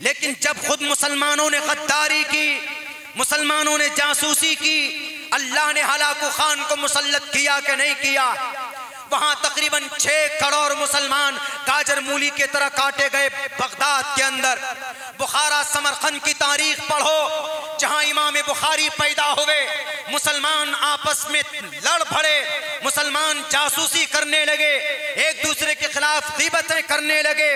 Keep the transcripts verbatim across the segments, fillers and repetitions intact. लेकिन जब खुद मुसलमानों ने गद्दारी की, मुसलमानों ने जासूसी की, अल्लाह ने हलाकू खान को मुसल्लत किया कि नहीं किया? वहाँ तकरीबन छः करोड़ मुसलमान गाजर मूली के तरह काटे गए। बगदाद के अंदर, बुखारा समरकंद की तारीख पढ़ो, जहाँ इमाम बुखारी पैदा हुए। मुसलमान आपस में लड़ पड़े, मुसलमान जासूसी करने लगे, एक दूसरे के खिलाफ गीबतें करने लगे।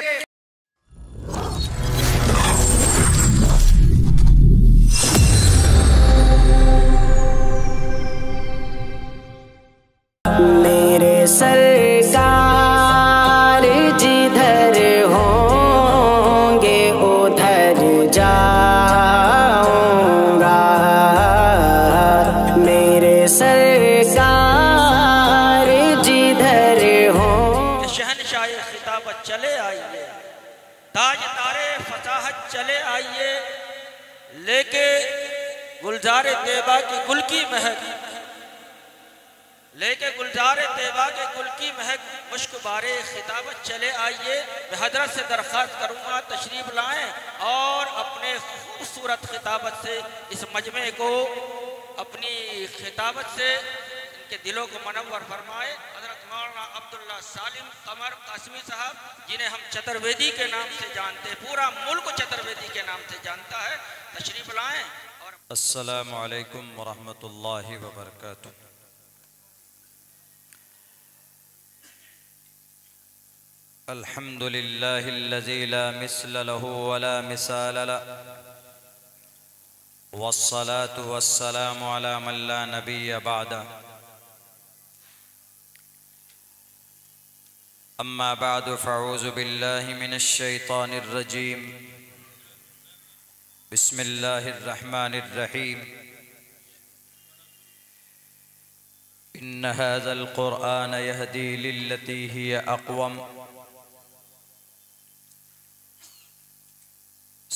मेरे सरकार जिधर होंगे उधर जाऊंगा, मेरे सरकार जिधर हो। शहनशाह खिताबत चले आइए, ताजदारे फसाहत चले आइए, लेके गुलजार तैयबा की गुल की महक, लेके गुलजार तैयबा के गुल की महक मुश्क बारे खिताबत चले आइए। मैं हजरत से दरख्वास्त करूँगा तशरीफ़ लाएँ और अपने खूबसूरत खिताबत से इस मजमे को, अपनी खिताबत से इनके दिलों को मनवर फरमाए। हजरत मौलाना अब्दुल्ला सालिम कमर कासमी साहब, जिन्हें हम चतुर्वेदी के नाम से जानते हैं, पूरा मुल्क चतुर्वेदी के नाम से जानता है, तशरीफ़ लाएँ। और अस्सलामु अलैकुम व रहमतुल्लाहि व बरकातुहू। الحمد لله الذي لا مثل له ولا مثال له، والصلاة والسلام على من لا نبي بعده، أما بعد فأعوذ بالله من الشيطان الرجيم، بسم الله الرحمن الرحيم، إن هذا القرآن يهدي للتي هي أقوم،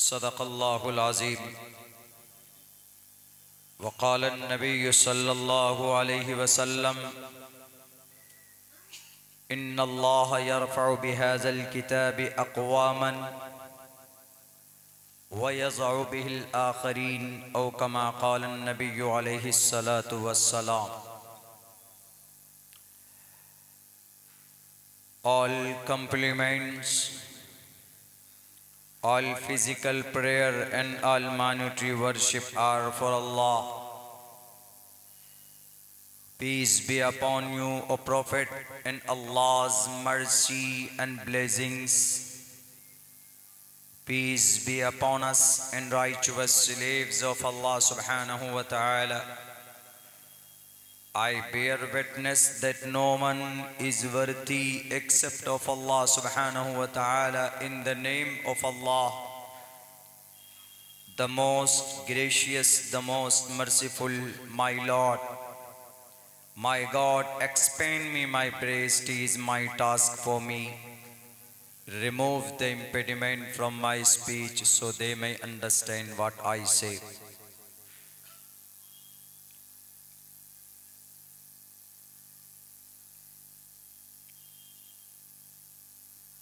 صدق الله العظيم، وقال النبي صلى الله عليه وسلم إن الله يرفع بهذا الكتاب أقواما ويضع به الآخرين، أو كما قال النبي عليه الصلاة والسلام. All compliments, all physical prayer and all monetary worship are for Allah. Peace be upon you, O Prophet, and Allah's mercy and blessings. Peace be upon us and righteous slaves of Allah subhanahu wa ta'ala. I bear witness that no one is worthy except of Allah subhanahu wa ta'ala. In the name of Allah, the most gracious, the most merciful, my Lord, my God, expand me my praise, is my task for me. Remove the impediment from my speech so they may understand what I say.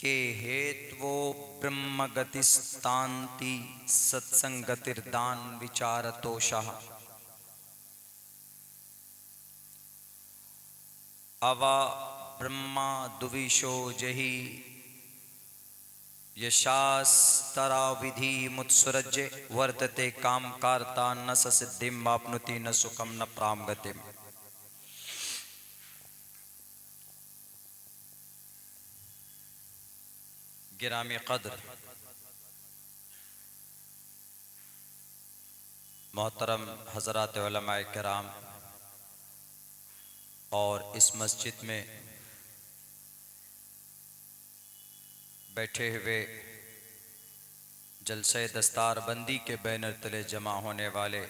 के हेत्वो ब्रह्मगतिस्तान्ति सत्संगतिर्दान विचारतोषः, अवा ब्रह्मा दुविशो जहि यशास्तरा विधि मुत्सुरज्य वर्तते काम कार्ता न ससिद्धिम वापनुति न सुखम न प्रामगतिम। गिरामी कदर, मोहतरम हजरात उलमाए किराम और इस मस्जिद में बैठे हुए जलसे दस्तारबंदी के बैनर तले जमा होने वाले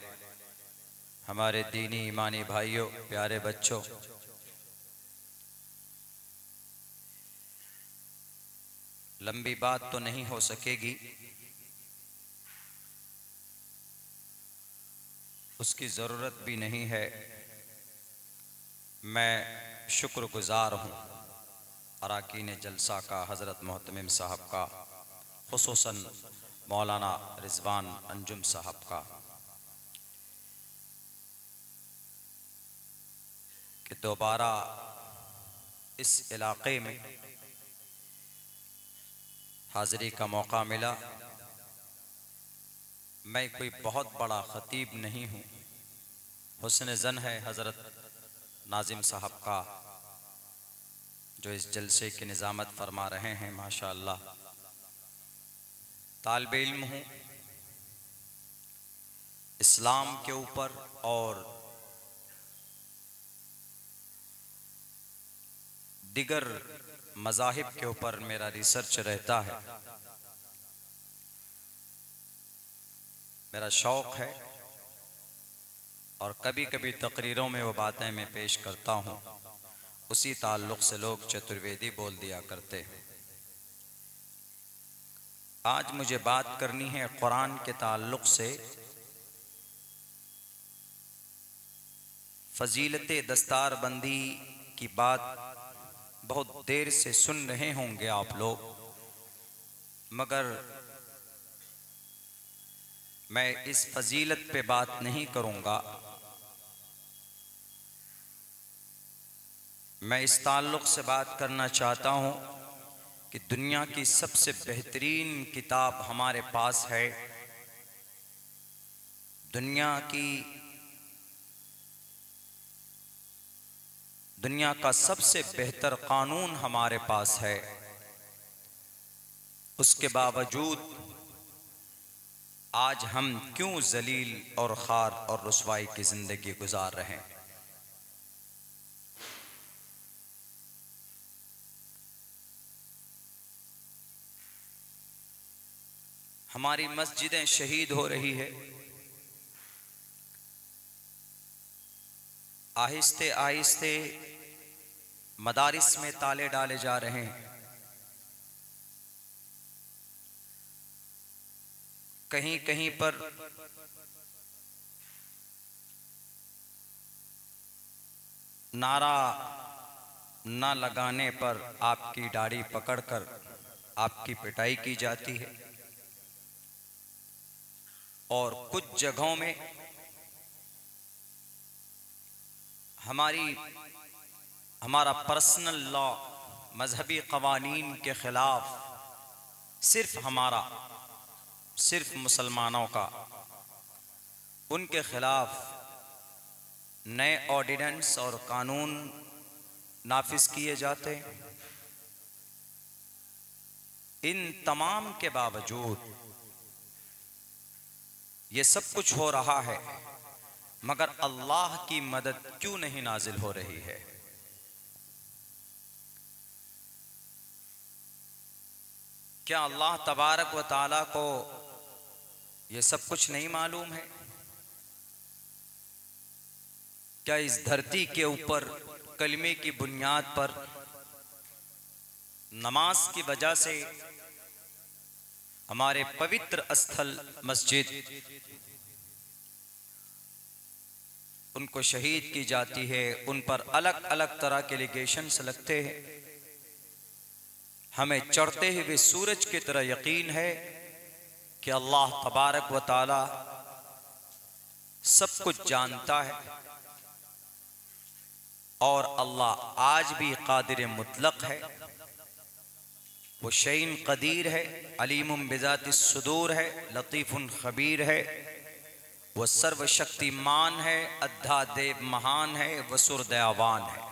हमारे दीनी ईमानी भाइयों, प्यारे बच्चों, लंबी बात तो नहीं हो सकेगी, उसकी ज़रूरत भी नहीं है। मैं शुक्रगुजार हूँ अराकीन जलसा का, हज़रत मोहतमिम साहब का, खुसूसन मौलाना रिजवान अंजुम साहब का कि दोबारा इस इलाक़े में हाज़िरी का मौका मिला। मैं कोई बहुत बड़ा ख़तीब नहीं हूँ, हुस्न ज़न है हज़रत नाजिम साहब का जो इस जलसे की निज़ामत फरमा रहे हैं। माशाअल्लाह तालिबे इल्म हूँ इस्लाम के ऊपर और दिगर मज़ाहिब के ऊपर मेरा रिसर्च रहता है। मेरा शौक़ है और कभी कभी तकरीरों में वो बातें मैं पेश करता हूँ। उसी ताल्लुक़ से लोग चतुर्वेदी बोल दिया करते हैं। आज मुझे बात करनी है कुरान के ताल्लुक़ से, फजीलते दस्तार बंदी की बात बहुत देर से सुन रहे होंगे आप लोग, मगर मैं इस फजीलत पे बात नहीं करूंगा। मैं इस ताल्लुक़ से बात करना चाहता हूं कि दुनिया की सबसे बेहतरीन किताब हमारे पास है, दुनिया की दुनिया का सबसे बेहतर कानून हमारे पास है, उसके बावजूद आज हम क्यों जलील और खार और रुसवाई की जिंदगी गुजार रहे हैं। हमारी मस्जिदें शहीद हो रही है, आहिस्ते आहिस्ते मदारिस में ताले डाले जा रहे हैं, कहीं कहीं पर नारा ना लगाने पर आपकी दाढ़ी पकड़कर आपकी पिटाई की जाती है और कुछ जगहों में हमारी हमारा पर्सनल लॉ मजहबी कवानीन के ख़िलाफ़ सिर्फ हमारा सिर्फ मुसलमानों का उनके ख़िलाफ़ नए ऑर्डिनेंस और कानून नाफिज किए जाते। इन तमाम के बावजूद ये सब कुछ हो रहा है, मगर अल्लाह की मदद क्यों नहीं नाजिल हो रही है। क्या अल्लाह तबारक व ताला को ये सब कुछ नहीं मालूम है? क्या इस धरती के ऊपर कलमे की बुनियाद पर नमाज की वजह से हमारे पवित्र स्थल मस्जिद उनको शहीद की जाती है, उन पर अलग अलग तरह के एलिगेशंस लगते हैं। हमें चढ़ते हुए सूरज की तरह यकीन है कि अल्लाह तबारक व ताला सब कुछ जानता है और अल्लाह आज भी कादिर मुतलक है, वो शैन कदीर है, अलीमुम बिज़ातिस सुदूर है, लतीफ़ुन खबीर है, वह सर्वशक्तिमान है, अद्धा देव महान है, वसुर दयावान है।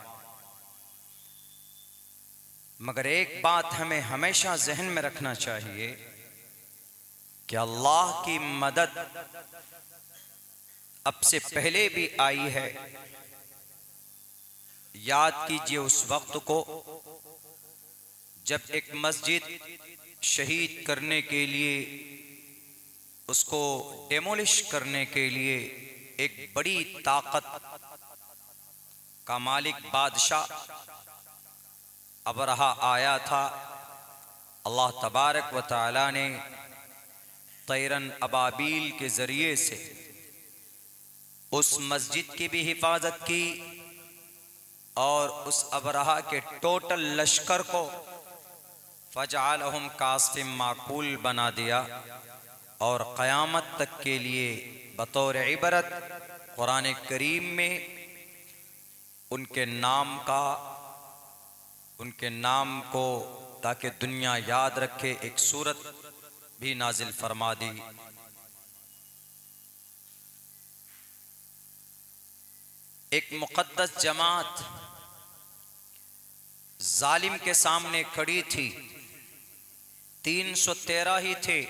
मगर एक बात हमें हमेशा जहन में रखना चाहिए कि अल्लाह की मदद अब से पहले भी आई है। याद कीजिए उस वक्त को जब एक मस्जिद शहीद करने के लिए, उसको डेमोलिश करने के लिए एक बड़ी ताकत का मालिक बादशाह अबरहा आया था। अल्लाह तबारक व ताला ने तैरन अबाबील के ज़रिए से उस मस्जिद की भी हिफाजत की और उस अबरहा के टोटल लश्कर को फजालहुम कासिम माकूल बना दिया। और क़यामत तक के लिए बतौर इबरत कुरान करीम में उनके नाम का उनके नाम को ताकि दुनिया याद रखे एक सूरत भी नाजिल फरमा दी। एक मुक़द्दस जमात जालिम के सामने खड़ी थी, तीन सौ तेरह ही थे।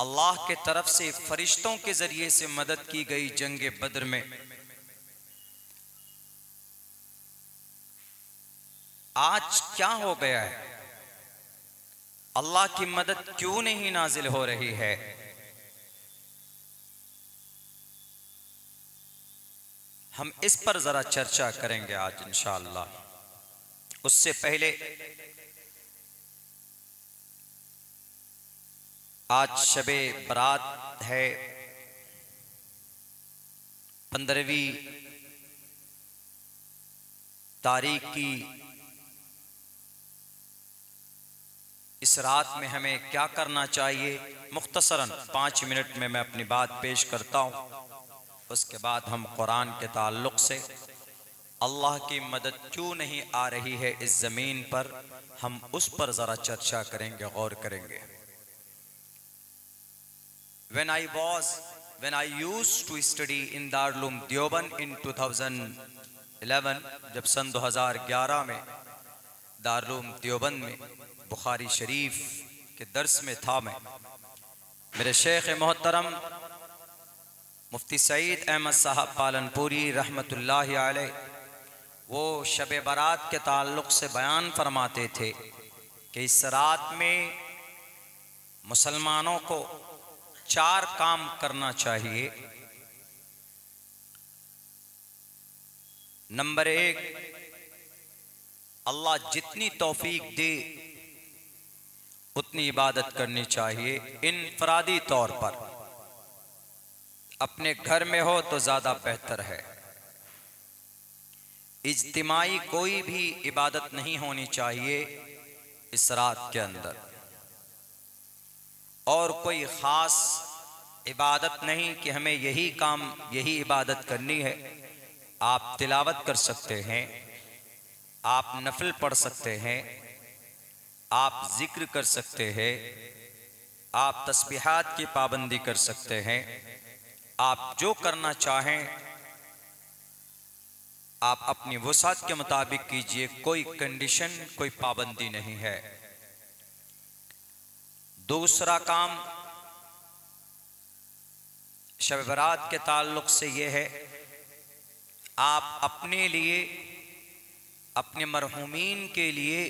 अल्लाह के तरफ से फरिश्तों के जरिए से मदद की गई जंग बद्र में। आज क्या हो गया है, अल्लाह की मदद क्यों नहीं नाजिल हो रही है? हम इस पर जरा चर्चा करेंगे आज इंशाअल्लाह। उससे पहले आज शबे बरात है, पंद्रहवीं तारीख की इस रात में हमें क्या करना चाहिए, मुख्तसरन पाँच मिनट में मैं अपनी बात पेश करता हूँ। उसके बाद हम कुरान के ताल्लुक़ से अल्लाह की मदद क्यों नहीं आ रही है इस ज़मीन पर, हम उस पर ज़रा चर्चा करेंगे, गौर करेंगे। When I was, when I used to study in Darul Uloom Deoband in two thousand eleven, जब सन दो हज़ार ग्यारह में Darul Uloom Deoband में बुखारी शरीफ के दर्स में था मैं, मेरे शेख मोहतरम मुफ्ती सईद अहमद साहब पालनपुरी रहमतुल्लाहि अलैह वो शब बरात के ताल्लुक़ से बयान फरमाते थे कि इस रात में मुसलमानों को चार काम करना चाहिए। नंबर एक, अल्लाह जितनी तौफीक दे उतनी इबादत करनी चाहिए इनफरादी तौर पर। अपने घर में हो तो ज़्यादा बेहतर है। इज्तिमाई कोई भी इबादत नहीं होनी चाहिए इस रात के अंदर, और कोई ख़ास इबादत नहीं कि हमें यही काम यही इबादत करनी है। आप तिलावत कर सकते हैं, आप नफल पढ़ सकते हैं, आप जिक्र कर सकते हैं, आप तस्बीहात की पाबंदी कर सकते हैं, आप जो करना चाहें आप अपनी वसात के मुताबिक कीजिए, कोई कंडीशन कोई पाबंदी नहीं है। दूसरा काम शब बरात के ताल्लुक से यह है, आप अपने लिए, अपने मरहूमीन के लिए,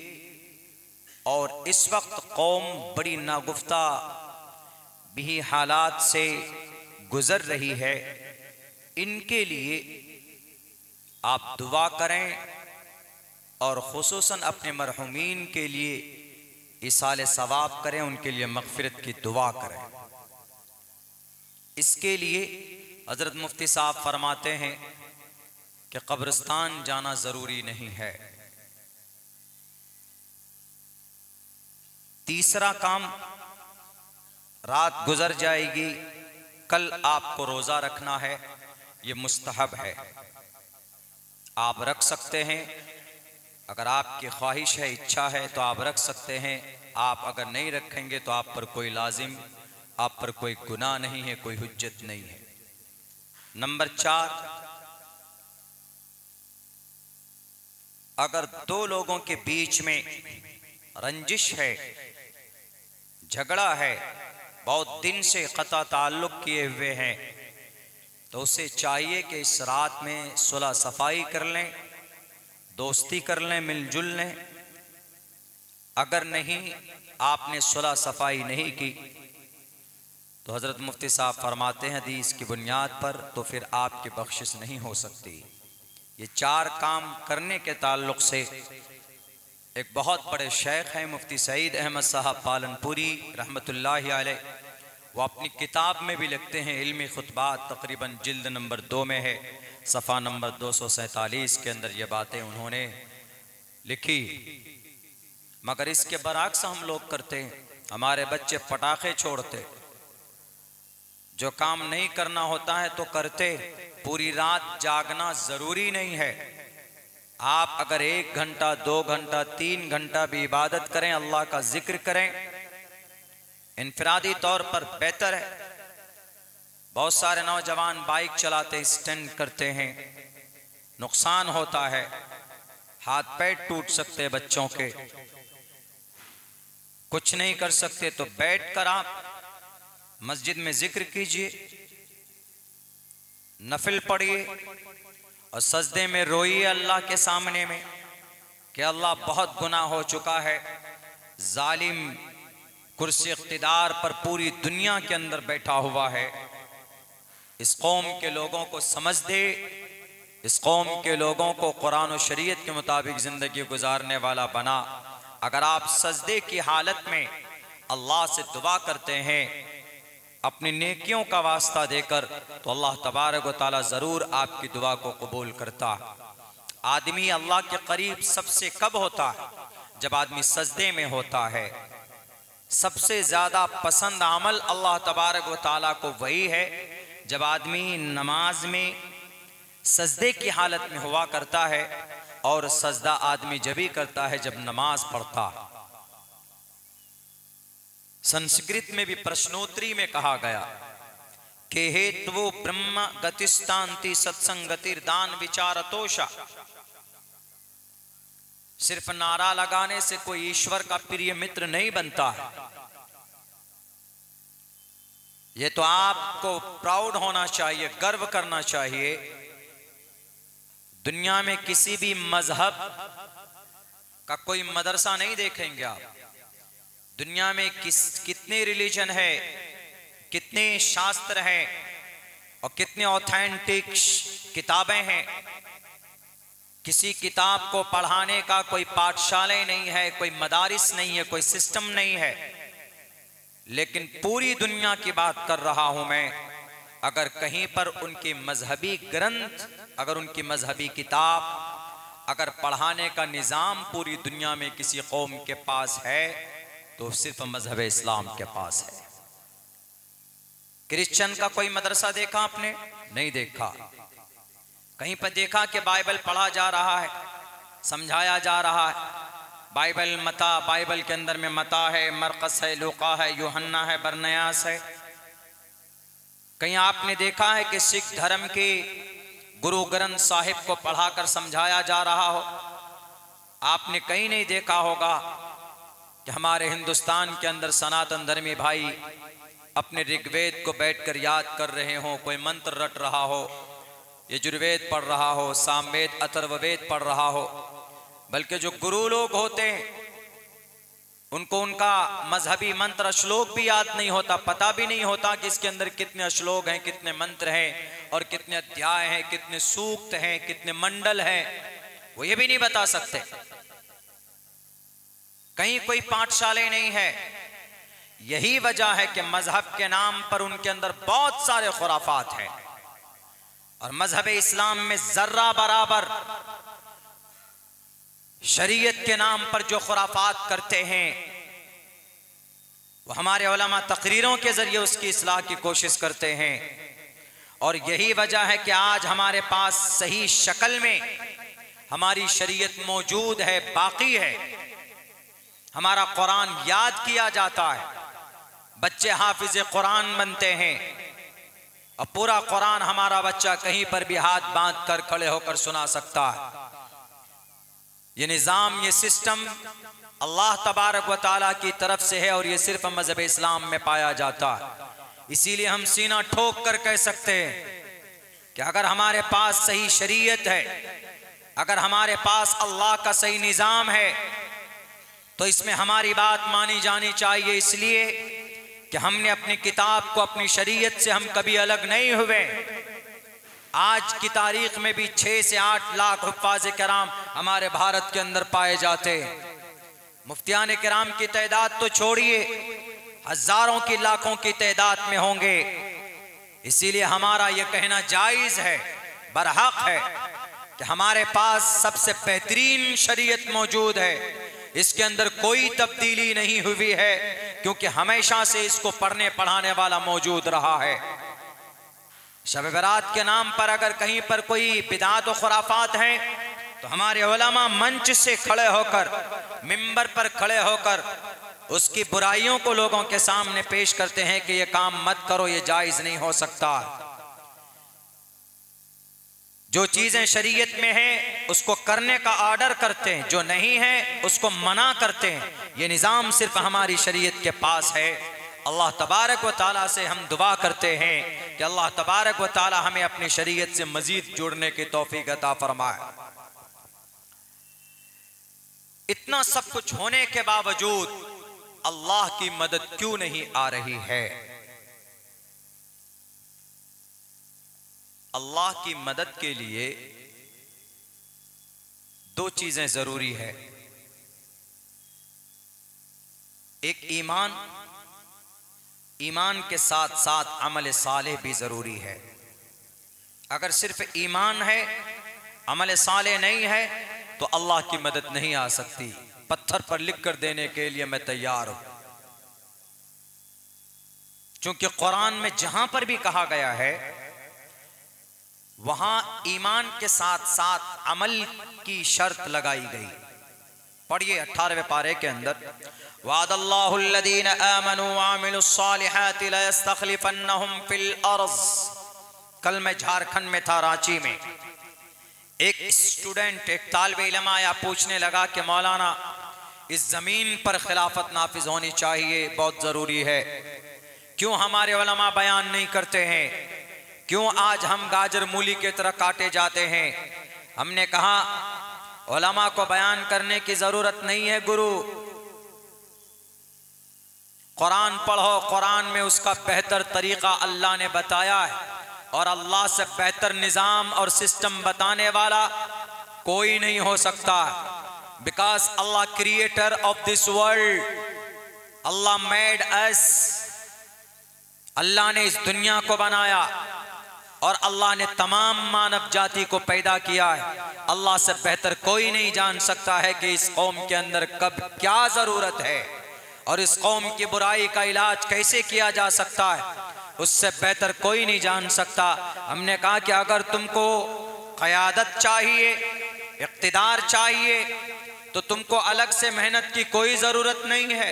और इस वक्त कौम बड़ी नागुफ्ता भी हालात से गुजर रही है, इनके लिए आप दुआ करें, और ख़ुसूसन अपने मरहूमीन के लिए इसाले सवाब करें, उनके लिए मग़फ़िरत की दुआ करें। इसके लिए हज़रत मुफ्ती साहब फरमाते हैं कि कब्रिस्तान जाना ज़रूरी नहीं है। तीसरा काम, रात गुजर जाएगी, कल आपको रोज़ा रखना है, ये मुस्तहब है, आप रख सकते हैं। अगर आपकी ख्वाहिश है, इच्छा है तो आप रख सकते हैं। आप अगर नहीं रखेंगे तो आप पर कोई लाजिम, आप पर कोई गुनाह नहीं है, कोई हुज्जत नहीं है। नंबर चार, अगर दो लोगों के बीच में रंजिश है, झगड़ा है, बहुत दिन से कता ताल्लुक़ किए हुए हैं, तो उसे चाहिए कि इस रात में सुलह सफाई कर लें, दोस्ती कर लें, मिलजुल लें। अगर नहीं, आपने सुलह सफाई नहीं की तो हज़रत मुफ्ती साहब फरमाते हैं हदीस की बुनियाद पर, तो फिर आपकी बख्शिश नहीं हो सकती। ये चार काम करने के ताल्लुक़ से एक बहुत बड़े शेख हैं मुफ्ती सईद अहमद साहब पालनपुरी रहमतुल्लाहि अलैह, वो अपनी किताब में भी लिखते हैं इल्मी खुतबात, तकरीबन जिल्द नंबर दो में है, सफ़ा नंबर दो सौ सैंतालीस के अंदर ये बातें उन्होंने लिखी। मगर इसके बरअक्स हम लोग करते हैं, हमारे बच्चे पटाखे छोड़ते, जो काम नहीं करना होता है तो करते। पूरी रात जागना जरूरी नहीं है। आप अगर एक घंटा, दो घंटा, तीन घंटा भी इबादत करें, अल्लाह का जिक्र करें, इनफरादी तौर पर बेहतर है। बहुत सारे नौजवान बाइक चलाते स्टंट करते हैं, नुकसान होता है, हाथ पैर टूट सकते बच्चों के। कुछ नहीं कर सकते तो बैठकर आप मस्जिद में जिक्र कीजिए, नफिल पढ़िए और सजदे में रोइए अल्लाह के सामने में कि अल्लाह बहुत गुनाह हो चुका है। जालिम कुर्सी इख्तिदार पर पूरी दुनिया के अंदर बैठा हुआ है। इस कौम के लोगों को समझ दे, इस कौम के लोगों को कुरान और शरीयत के मुताबिक ज़िंदगी गुजारने वाला बना। अगर आप सजदे की हालत में अल्लाह से दुआ करते हैं अपनी नेकियों का वास्ता देकर, तो अल्लाह तबारक व तआला ज़रूर आपकी दुआ को कबूल करता। आदमी अल्लाह के करीब सबसे कब होता है? जब आदमी सजदे में होता है। सबसे ज़्यादा पसंद अमल अल्लाह तबारक व तआला को वही है जब आदमी नमाज में सजदे की हालत में हुआ करता है। और सजदा आदमी जब ही करता है जब नमाज पढ़ता। संस्कृत में भी प्रश्नोत्तरी में कहा गया कि हेतु ब्रह्म गतिस्तांति सत्संगतिर दान विचारतोषा। सिर्फ नारा लगाने से कोई ईश्वर का प्रिय मित्र नहीं बनता है। ये तो आपको प्राउड होना चाहिए, गर्व करना चाहिए। दुनिया में किसी भी मजहब का कोई मदरसा नहीं देखेंगे आप। दुनिया में किस कितने रिलीजन है, कितने शास्त्र हैं और कितने ऑथेंटिक किताबें हैं। किसी किताब को पढ़ाने का कोई पाठशाला नहीं है, कोई मदारिस नहीं है, कोई सिस्टम नहीं है। लेकिन पूरी दुनिया की बात कर रहा हूं मैं। अगर कहीं पर उनके मजहबी ग्रंथ, अगर उनकी मजहबी किताब, अगर पढ़ाने का निज़ाम पूरी दुनिया में किसी कौम के पास है तो सिर्फ मजहब इस्लाम के पास है। क्रिश्चियन का कोई मदरसा देखा आपने? नहीं देखा। कहीं पर देखा कि बाइबल पढ़ा जा रहा है, समझाया जा रहा है? बाइबल मता, बाइबल के अंदर में मता है, मरकस है, लूका है, यूहन्ना है, बरनयास है। कहीं आपने देखा है कि सिख धर्म के गुरु ग्रंथ साहिब को पढ़ाकर समझाया जा रहा हो? आपने कहीं नहीं देखा होगा कि हमारे हिंदुस्तान के अंदर सनातन धर्मी भाई अपने ऋग्वेद को बैठकर याद कर रहे हों, कोई मंत्र रट रहा हो, यजुर्वेद पढ़ रहा हो, सामवेद अथर्ववेद पढ़ रहा हो। बल्कि जो गुरु लोग होते हैं उनको उनका मजहबी मंत्र श्लोक भी याद नहीं होता, पता भी नहीं होता कि इसके अंदर कितने श्लोक हैं, कितने मंत्र हैं और कितने अध्याय हैं, कितने सूक्त हैं, कितने मंडल हैं, वो ये भी नहीं बता सकते। कहीं कोई पाठशाला नहीं है। यही वजह है कि मजहब के नाम पर उनके अंदर बहुत सारे खुराफात हैं और मजहब इस्लाम में जर्रा बराबर शरीयत के नाम पर जो खुराफात करते हैं वो हमारे उलमा तकरीरों के जरिए उसकी इस्लाह की कोशिश करते हैं। और यही वजह है कि आज हमारे पास सही शक्ल में हमारी शरीयत मौजूद है, बाकी है। हमारा कुरान याद किया जाता है, बच्चे हाफिज कुरान बनते हैं और पूरा कुरान हमारा बच्चा कहीं पर भी हाथ बांध कर खड़े होकर सुना सकता है। ये निज़ाम, ये सिस्टम अल्लाह तबारक व ताला की तरफ से है और ये सिर्फ मजहब इस्लाम में पाया जाता है। इसीलिए हम सीना ठोक कर कह सकते हैं कि अगर हमारे पास सही शरीयत है, अगर हमारे पास अल्लाह का सही निज़ाम है, तो इसमें हमारी बात मानी जानी चाहिए। इसलिए कि हमने अपनी किताब को, अपनी शरीयत से हम कभी अलग नहीं हुए। आज की तारीख में भी छः से आठ लाख हुफ्फाज़े किराम हमारे भारत के अंदर पाए जाते हैं। मुफ्तियाने किराम की तादाद तो छोड़िए, हज़ारों की, लाखों की तादाद में होंगे। इसीलिए हमारा ये कहना जायज़ है, बरहक है कि हमारे पास सबसे बेहतरीन शरीयत मौजूद है। इसके अंदर कोई तब्दीली नहीं हुई है, क्योंकि हमेशा से इसको पढ़ने पढ़ाने वाला मौजूद रहा है। शब बरात के नाम पर अगर कहीं पर कोई बिदात और खुराफात हैं तो हमारे उलमा मंच से खड़े होकर, मिंबर पर खड़े होकर उसकी बुराइयों को लोगों के सामने पेश करते हैं कि ये काम मत करो, ये जायज नहीं हो सकता। जो चीजें शरीयत में हैं उसको करने का आर्डर करते हैं, जो नहीं है उसको मना करते हैं। ये निज़ाम सिर्फ हमारी शरीयत के पास है। अल्लाह तबारक व ताला से हम दुआ करते हैं कि अल्लाह तबारक व ताला हमें अपनी शरीयत से मजीद जुड़ने की तौफीक अता फरमाए। इतना सब कुछ होने के बावजूद अल्लाह की मदद क्यों नहीं आ रही है? अल्लाह की मदद के लिए दो चीजें जरूरी है, एक ईमान, ईमान के साथ साथ अमल सालेह भी जरूरी है। अगर सिर्फ ईमान है, अमल सालेह नहीं है तो अल्लाह की मदद नहीं आ सकती। पत्थर पर लिख कर देने के लिए मैं तैयार हूं, क्योंकि कुरान में जहां पर भी कहा गया है वहां ईमान के साथ साथ अमल की शर्त लगाई गई। पढ़िए अठारहवें पारे के अंदर, वादल्लाहुल्लदीन आमनू वामिलुस्सालिहाति लयस्तखलिफन्नहुम फिल अर्ज़। कल मैं झारखंड में था, रांची में एक स्टूडेंट, एक तालिबे इल्म आया, पूछने लगा कि मौलाना इस ज़मीन पर खिलाफत नाफिज होनी चाहिए, बहुत ज़रूरी है, क्यों हमारे उलमा बयान नहीं करते हैं, क्यों आज हम गाजर मूली की तरह काटे जाते हैं? हमने कहा उलमा को बयान करने की ज़रूरत नहीं है गुरु, कुरान पढ़ो, कुरान में उसका बेहतर तरीक़ा अल्लाह ने बताया है और अल्लाह से बेहतर निज़ाम और सिस्टम बताने वाला कोई नहीं हो सकता। Because Allah creator of this world, Allah made us, अल्लाह ने इस दुनिया को बनाया और अल्लाह ने तमाम मानव जाति को पैदा किया है। अल्लाह से बेहतर कोई नहीं जान सकता है कि इस कौम के अंदर कब क्या ज़रूरत है और इस कौम की बुराई का इलाज कैसे किया जा सकता है, उससे बेहतर कोई नहीं जान सकता। हमने कहा कि अगर तुमको क़यादत चाहिए, इक़्तिदार चाहिए, तो तुमको अलग से मेहनत की कोई ज़रूरत नहीं है,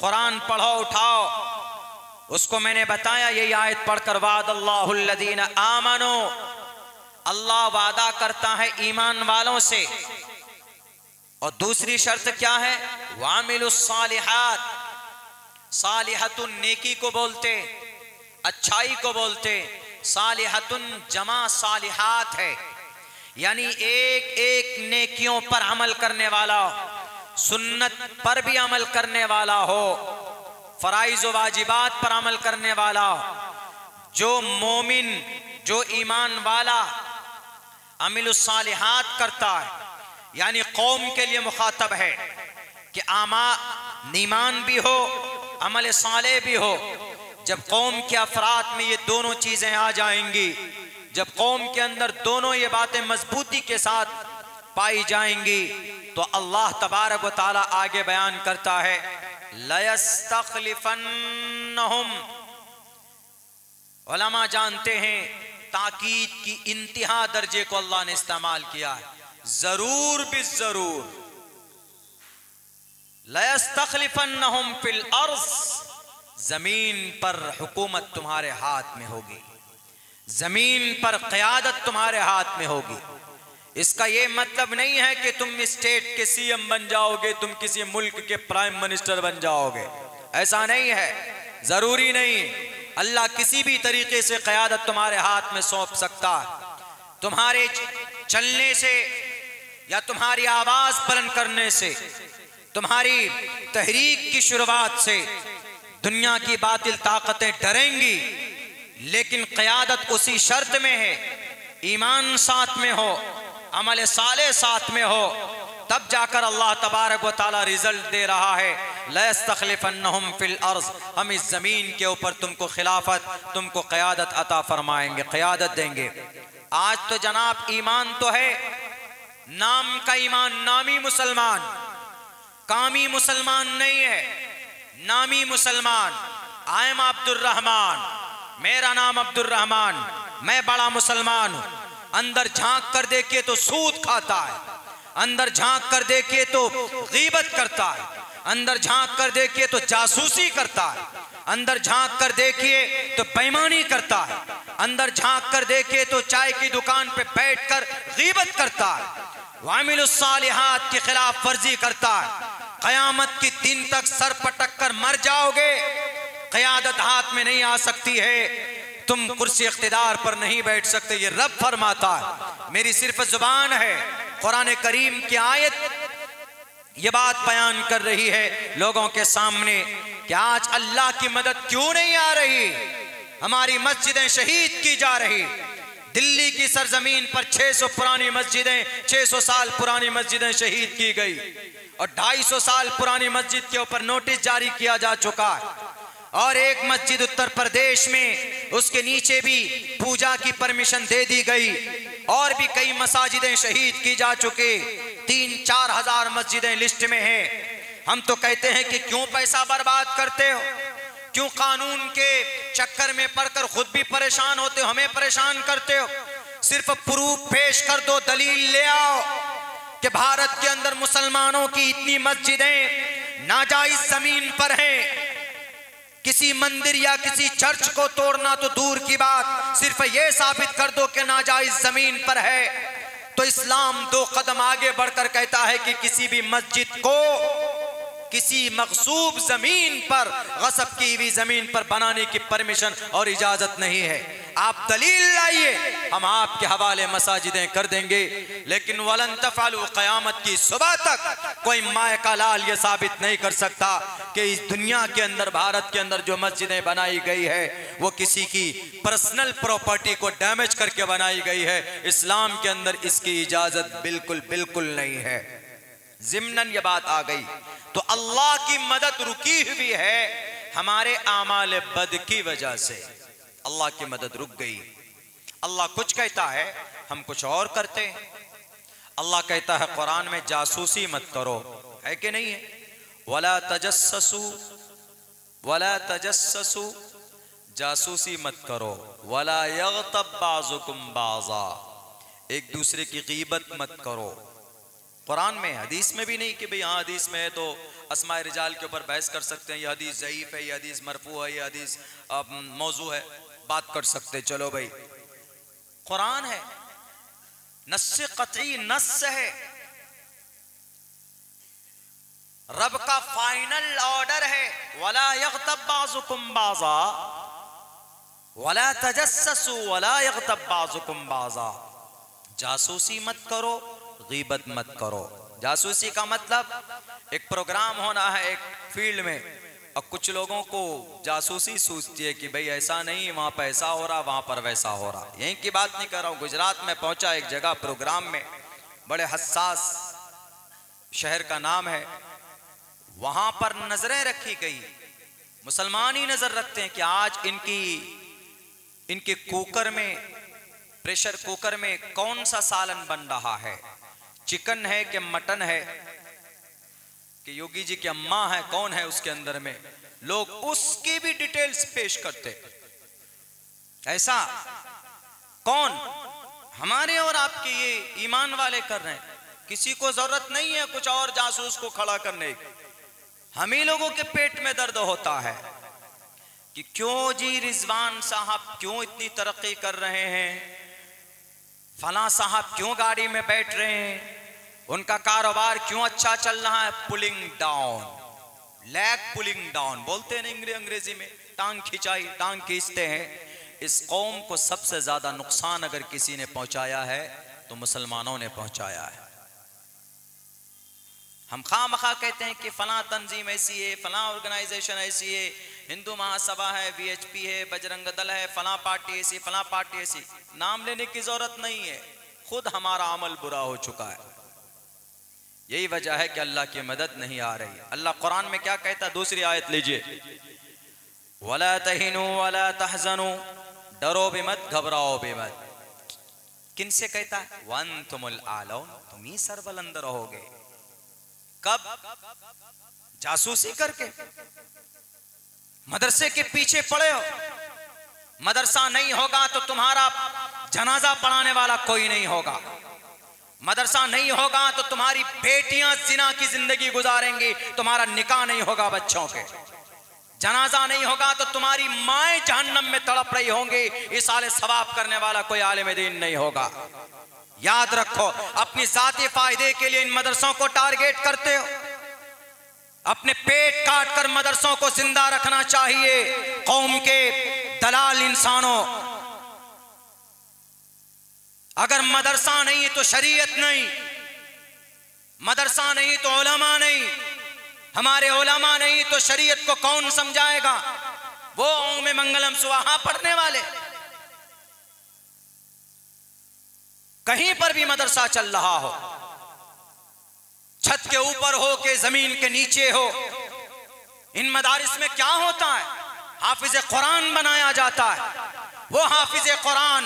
कुरान पढ़ो, उठाओ। उसको मैंने बताया यही आयत पढ़कर, वादल्लाहुल्लदीन आमनो, अल्लाह वादा करता है ईमान वालों से। और दूसरी शर्त क्या है? वामिलुस्सालिहात, सालिहतुन नेकी को बोलते, अच्छाई को बोलते, सालिहतुन जमा सालिहात है, यानी एक एक नेकियों पर अमल करने वाला हो, सुन्नत पर भी अमल करने वाला हो, फराइज व वाजिबात पर अमल करने वाला हो। जो मोमिन, जो ईमान वाला अमिलुस सालिहात करता है, यानी कौम के लिए मुखातब है कि आमा ईमान भी हो, अमल साले भी हो। जब कौम के अफराद में ये दोनों चीज़ें आ जाएंगी, जब कौम के अंदर दोनों ये बातें मजबूती के साथ पाई जाएंगी, तो अल्लाह तबारक व ताला आगे बयान करता है, लयस्तखलिफन्नहुम। उलमा जानते हैं ताकीद की इंतहा दर्जे को अल्लाह ने इस्तेमाल किया है, ज़रूर भी ज़रूर, लयस्तखलिफन्नहुम फिल अर्ज़, जमीन पर हुकूमत तुम्हारे हाथ में होगी, जमीन पर क़यादत तुम्हारे हाथ में होगी। इसका यह मतलब नहीं है कि तुम स्टेट के सीएम बन जाओगे, तुम किसी मुल्क के प्राइम मिनिस्टर बन जाओगे, ऐसा नहीं है, जरूरी नहीं। अल्लाह किसी भी तरीके से क़यादत तुम्हारे हाथ में सौंप सकता है। तुम्हारे चलने से या तुम्हारी आवाज बुलंद करने से, तुम्हारी तहरीक की शुरुआत से दुनिया की बातिल ताकतें डरेंगी, लेकिन क़यादत उसी शर्त में है, ईमान साथ में हो, अमल साले साथ में हो, तब जाकर अल्लाह तबारक व ताला रिजल्ट दे रहा है, लयस्तखलिफन्नहुम फिल अर्ज़, हम इस ज़मीन के ऊपर तुमको खिलाफत, तुमको क़यादत अता फरमाएंगे, क़यादत देंगे। आज तो जनाब ईमान तो है, नाम का ईमान, नामी मुसलमान, कामी मुसलमान नहीं है। नामी मुसलमान, आई एम अब्दुल रहमान, मेरा नाम अब्दुल रहमान, मैं बड़ा मुसलमान हूँ। अंदर झांक कर देखे तो सूद खाता है, अंदर झांक कर देखे तो गीबत करता है, अंदर झांक कर देखिए तो जासूसी करता है, अंदर झांक कर देखिए तो बेईमानी करता है, अंदर झांक कर देखिए तो चाय की दुकान पे बैठकर गीबत करता है, वामिलुस सालिहात के खिलाफ वर्जी करता है। कयामत के दिन तक सर पटक कर मर जाओगे, क़यादत हाथ में नहीं आ सकती है, तुम कुर्सी इख्तिदार पर नहीं बैठ सकते। ये रब फरमाता है, मेरी सिर्फ जुबान है। कुरान करीम की आयत ये बात बयान कर रही है लोगों के सामने कि आज अल्लाह की मदद क्यों नहीं आ रही। हमारी मस्जिदें शहीद की जा रही। दिल्ली की सरजमीन पर छह सौ पुरानी मस्जिदें, छह सौ साल पुरानी मस्जिदें शहीद की गई और दो सौ पचास साल पुरानी मस्जिद के ऊपर नोटिस जारी किया जा चुका है। और एक मस्जिद उत्तर प्रदेश में, उसके नीचे भी पूजा की परमिशन दे दी गई और भी कई मसाजिदें शहीद की जा चुकी। तीन चार हजार मस्जिदें लिस्ट में हैं। हम तो कहते हैं कि क्यों पैसा बर्बाद करते हो, क्यों कानून के चक्कर में पड़कर खुद भी परेशान होते हो, हमें परेशान करते हो। सिर्फ प्रूफ पेश कर दो, दलील ले आओ कि भारत के अंदर मुसलमानों की इतनी मस्जिदें नाजायज जमीन पर हैं। किसी मंदिर या किसी चर्च को तोड़ना तो दूर की बात, सिर्फ ये साबित कर दो कि नाजायज जमीन पर है तो इस्लाम दो कदम आगे बढ़कर कहता है कि किसी भी मस्जिद को किसी मखसूब जमीन पर, गसब की हुई जमीन पर बनाने की परमिशन और इजाजत नहीं है। आप दलील लाइए, हम आपके हवाले मसाजिदें कर देंगे। लेकिन वलन तफालू, क़यामत की सुबह तक कोई माय का लाल ये साबित नहीं कर सकता कि इस दुनिया के अंदर, भारत के अंदर जो मस्जिदें बनाई गई है वो किसी की पर्सनल प्रॉपर्टी को डैमेज करके बनाई गई है। इस्लाम के अंदर इसकी इजाजत बिल्कुल बिल्कुल नहीं है। ज़िम्नन ये बात आ गई तो अल्लाह की मदद रुकी हुई है हमारे आमाल बद की वजह से। अल्लाह की मदद रुक गई। अल्लाह कुछ कहता है, हम कुछ और करते हैं। अल्लाह कहता है कुरान में, जासूसी मत करो, है कि नहीं है? वला तजस्ससू, वला तजस्ससू, जासूसी मत करो। वला यग़्तब बाज़ुकुम बाज़ा, एक दूसरे की गीबत मत करो। कुरान में, हदीस में भी नहीं कि भाई हाँ हदीस में है तो अस्मा रिजाल के ऊपर बहस कर सकते हैं, यह हदीस ज़ईफ़ है, यह हदीस मरफू है, यह हदीस मौजू है, बात कर सकते। चलो भाई, कुरान है, नस्से कतई नस्स है, रब का फाइनल ऑर्डर है। वला यग़्तब बाज़ुकुम बाज़ा, वला तजस्ससू, वला यग़्तब बाज़ुकुम बाज़ा, जासूसी मत करो, गीबत मत करो। जासूसी का मतलब, एक प्रोग्राम होना है एक फील्ड में और कुछ लोगों को जासूसी सोचती है कि भाई ऐसा नहीं, वहाँ पर ऐसा हो रहा, वहाँ पर वैसा हो रहा। यहीं की बात नहीं कर रहा हूँ। गुजरात में पहुँचा एक जगह प्रोग्राम में, बड़े हसास शहर का नाम है, वहाँ पर नजरें रखी गई। मुसलमान ही नजर रखते हैं कि आज इनकी इनके कुकर में, प्रेशर कुकर में कौन सा सालन बन रहा है, चिकन है कि मटन है कि योगी जी की अम्मा है, कौन है उसके अंदर में। लोग उसकी भी डिटेल्स पेश करते। ऐसा कौन हमारे और आपके ये ईमान वाले कर रहे हैं। किसी को जरूरत नहीं है कुछ और जासूस को खड़ा करने की। हम ही लोगों के पेट में दर्द होता है कि क्यों जी रिजवान साहब क्यों इतनी तरक्की कर रहे हैं, फला साहब क्यों गाड़ी में बैठ रहे हैं, उनका कारोबार क्यों अच्छा चल रहा है। Pulling down, leg pulling down बोलते हैं अंग्रेजी में, टांग खिंचाई, टांग खींचते हैं। इस कौम को सबसे ज्यादा नुकसान अगर किसी ने पहुंचाया है तो मुसलमानों ने पहुंचाया है। हम खामखा कहते हैं कि फला तंजीम ऐसी है, फला ऑर्गेनाइजेशन ऐसी है, हिंदू महासभा है, वी एच पी है, बजरंग दल है, फला पार्टी ऐसी, फला पार्टी ऐसी। नाम लेने की जरूरत नहीं है, खुद हमारा अमल बुरा हो चुका है। यही वजह है कि अल्लाह की मदद नहीं आ रही। अल्लाह कुरान में क्या कहता है, दूसरी आयत लीजिए, वला तहिनु वला तहजनु, डरो भी मत, घबराओ भी मत। किन से कहता है, वंतुमुल आलौन, तुम ही सरबलंद रहोगे। कब? जासूसी करके। मदरसे के पीछे पड़े हो, मदरसा नहीं होगा तो तुम्हारा जनाजा पढ़ाने वाला कोई नहीं होगा, मदरसा नहीं होगा तो तुम्हारी बेटियां जिना की जिंदगी गुजारेंगी, तुम्हारा निकाह नहीं होगा बच्चों के, जनाजा नहीं होगा तो तुम्हारी माएं जहन्नम में तड़प रही होंगी, इस आले सवाब करने वाला कोई आलिम दीन नहीं होगा। याद रखो, अपनी जाती फायदे के लिए इन मदरसों को टारगेट करते हो, अपने पेट काट कर मदरसों को जिंदा रखना चाहिए। कौम के दलाल इंसानों, अगर मदरसा नहीं तो शरीयत नहीं, मदरसा नहीं तो उलमा नहीं, हमारे उलमा नहीं तो शरीयत को कौन समझाएगा? वो ओम मंगलम सुहा पढ़ने वाले। कहीं पर भी मदरसा चल रहा हो, छत के ऊपर हो के जमीन के नीचे हो, इन मदारिस में क्या होता है? हाफिज कुरान बनाया जाता है। वो हाफिज कुरान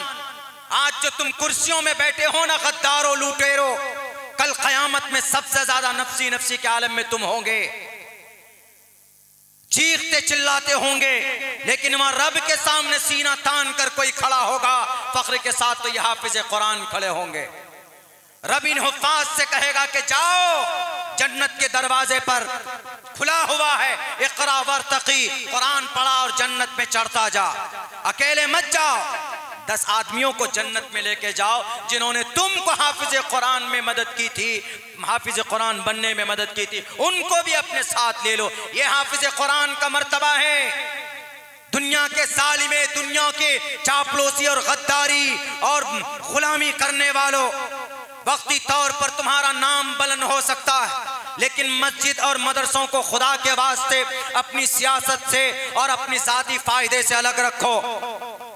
आज जो तुम कुर्सियों में बैठे हो ना गद्दारो लुटेरो, कल कयामत में सबसे ज्यादा नफसी नफसी के आलम में तुम होंगे, चीखते चिल्लाते होंगे, लेकिन वहां रब के सामने सीना तान कर कोई खड़ा होगा फख्र के साथ, तो यह हाफिज कुरान खड़े होंगे। रब इन हुफाज से कहेगा कि जाओ, जन्नत के दरवाजे पर खुला हुआ है, इकरा वर्तकी, कुरान पढ़ा और जन्नत में चढ़ता जा, अकेले मत जाओ, दस आदमियों को जन्नत में लेके जाओ जिन्होंने तुमको हाफिज कुरान में मदद की थी, हाफिज कुरान बनने में मदद की थी, उनको भी अपने साथ ले लो। ये हाफिज कुरान का मर्तबा है। दुनिया के जालिमे, दुनिया के चापलूसी और गद्दारी और गुलामी करने वालों, वक्ती तौर पर तुम्हारा नाम बुलंद हो सकता है, लेकिन मस्जिद और मदरसों को खुदा के वास्ते अपनी सियासत से और अपनी जाती फायदे से अलग रखो।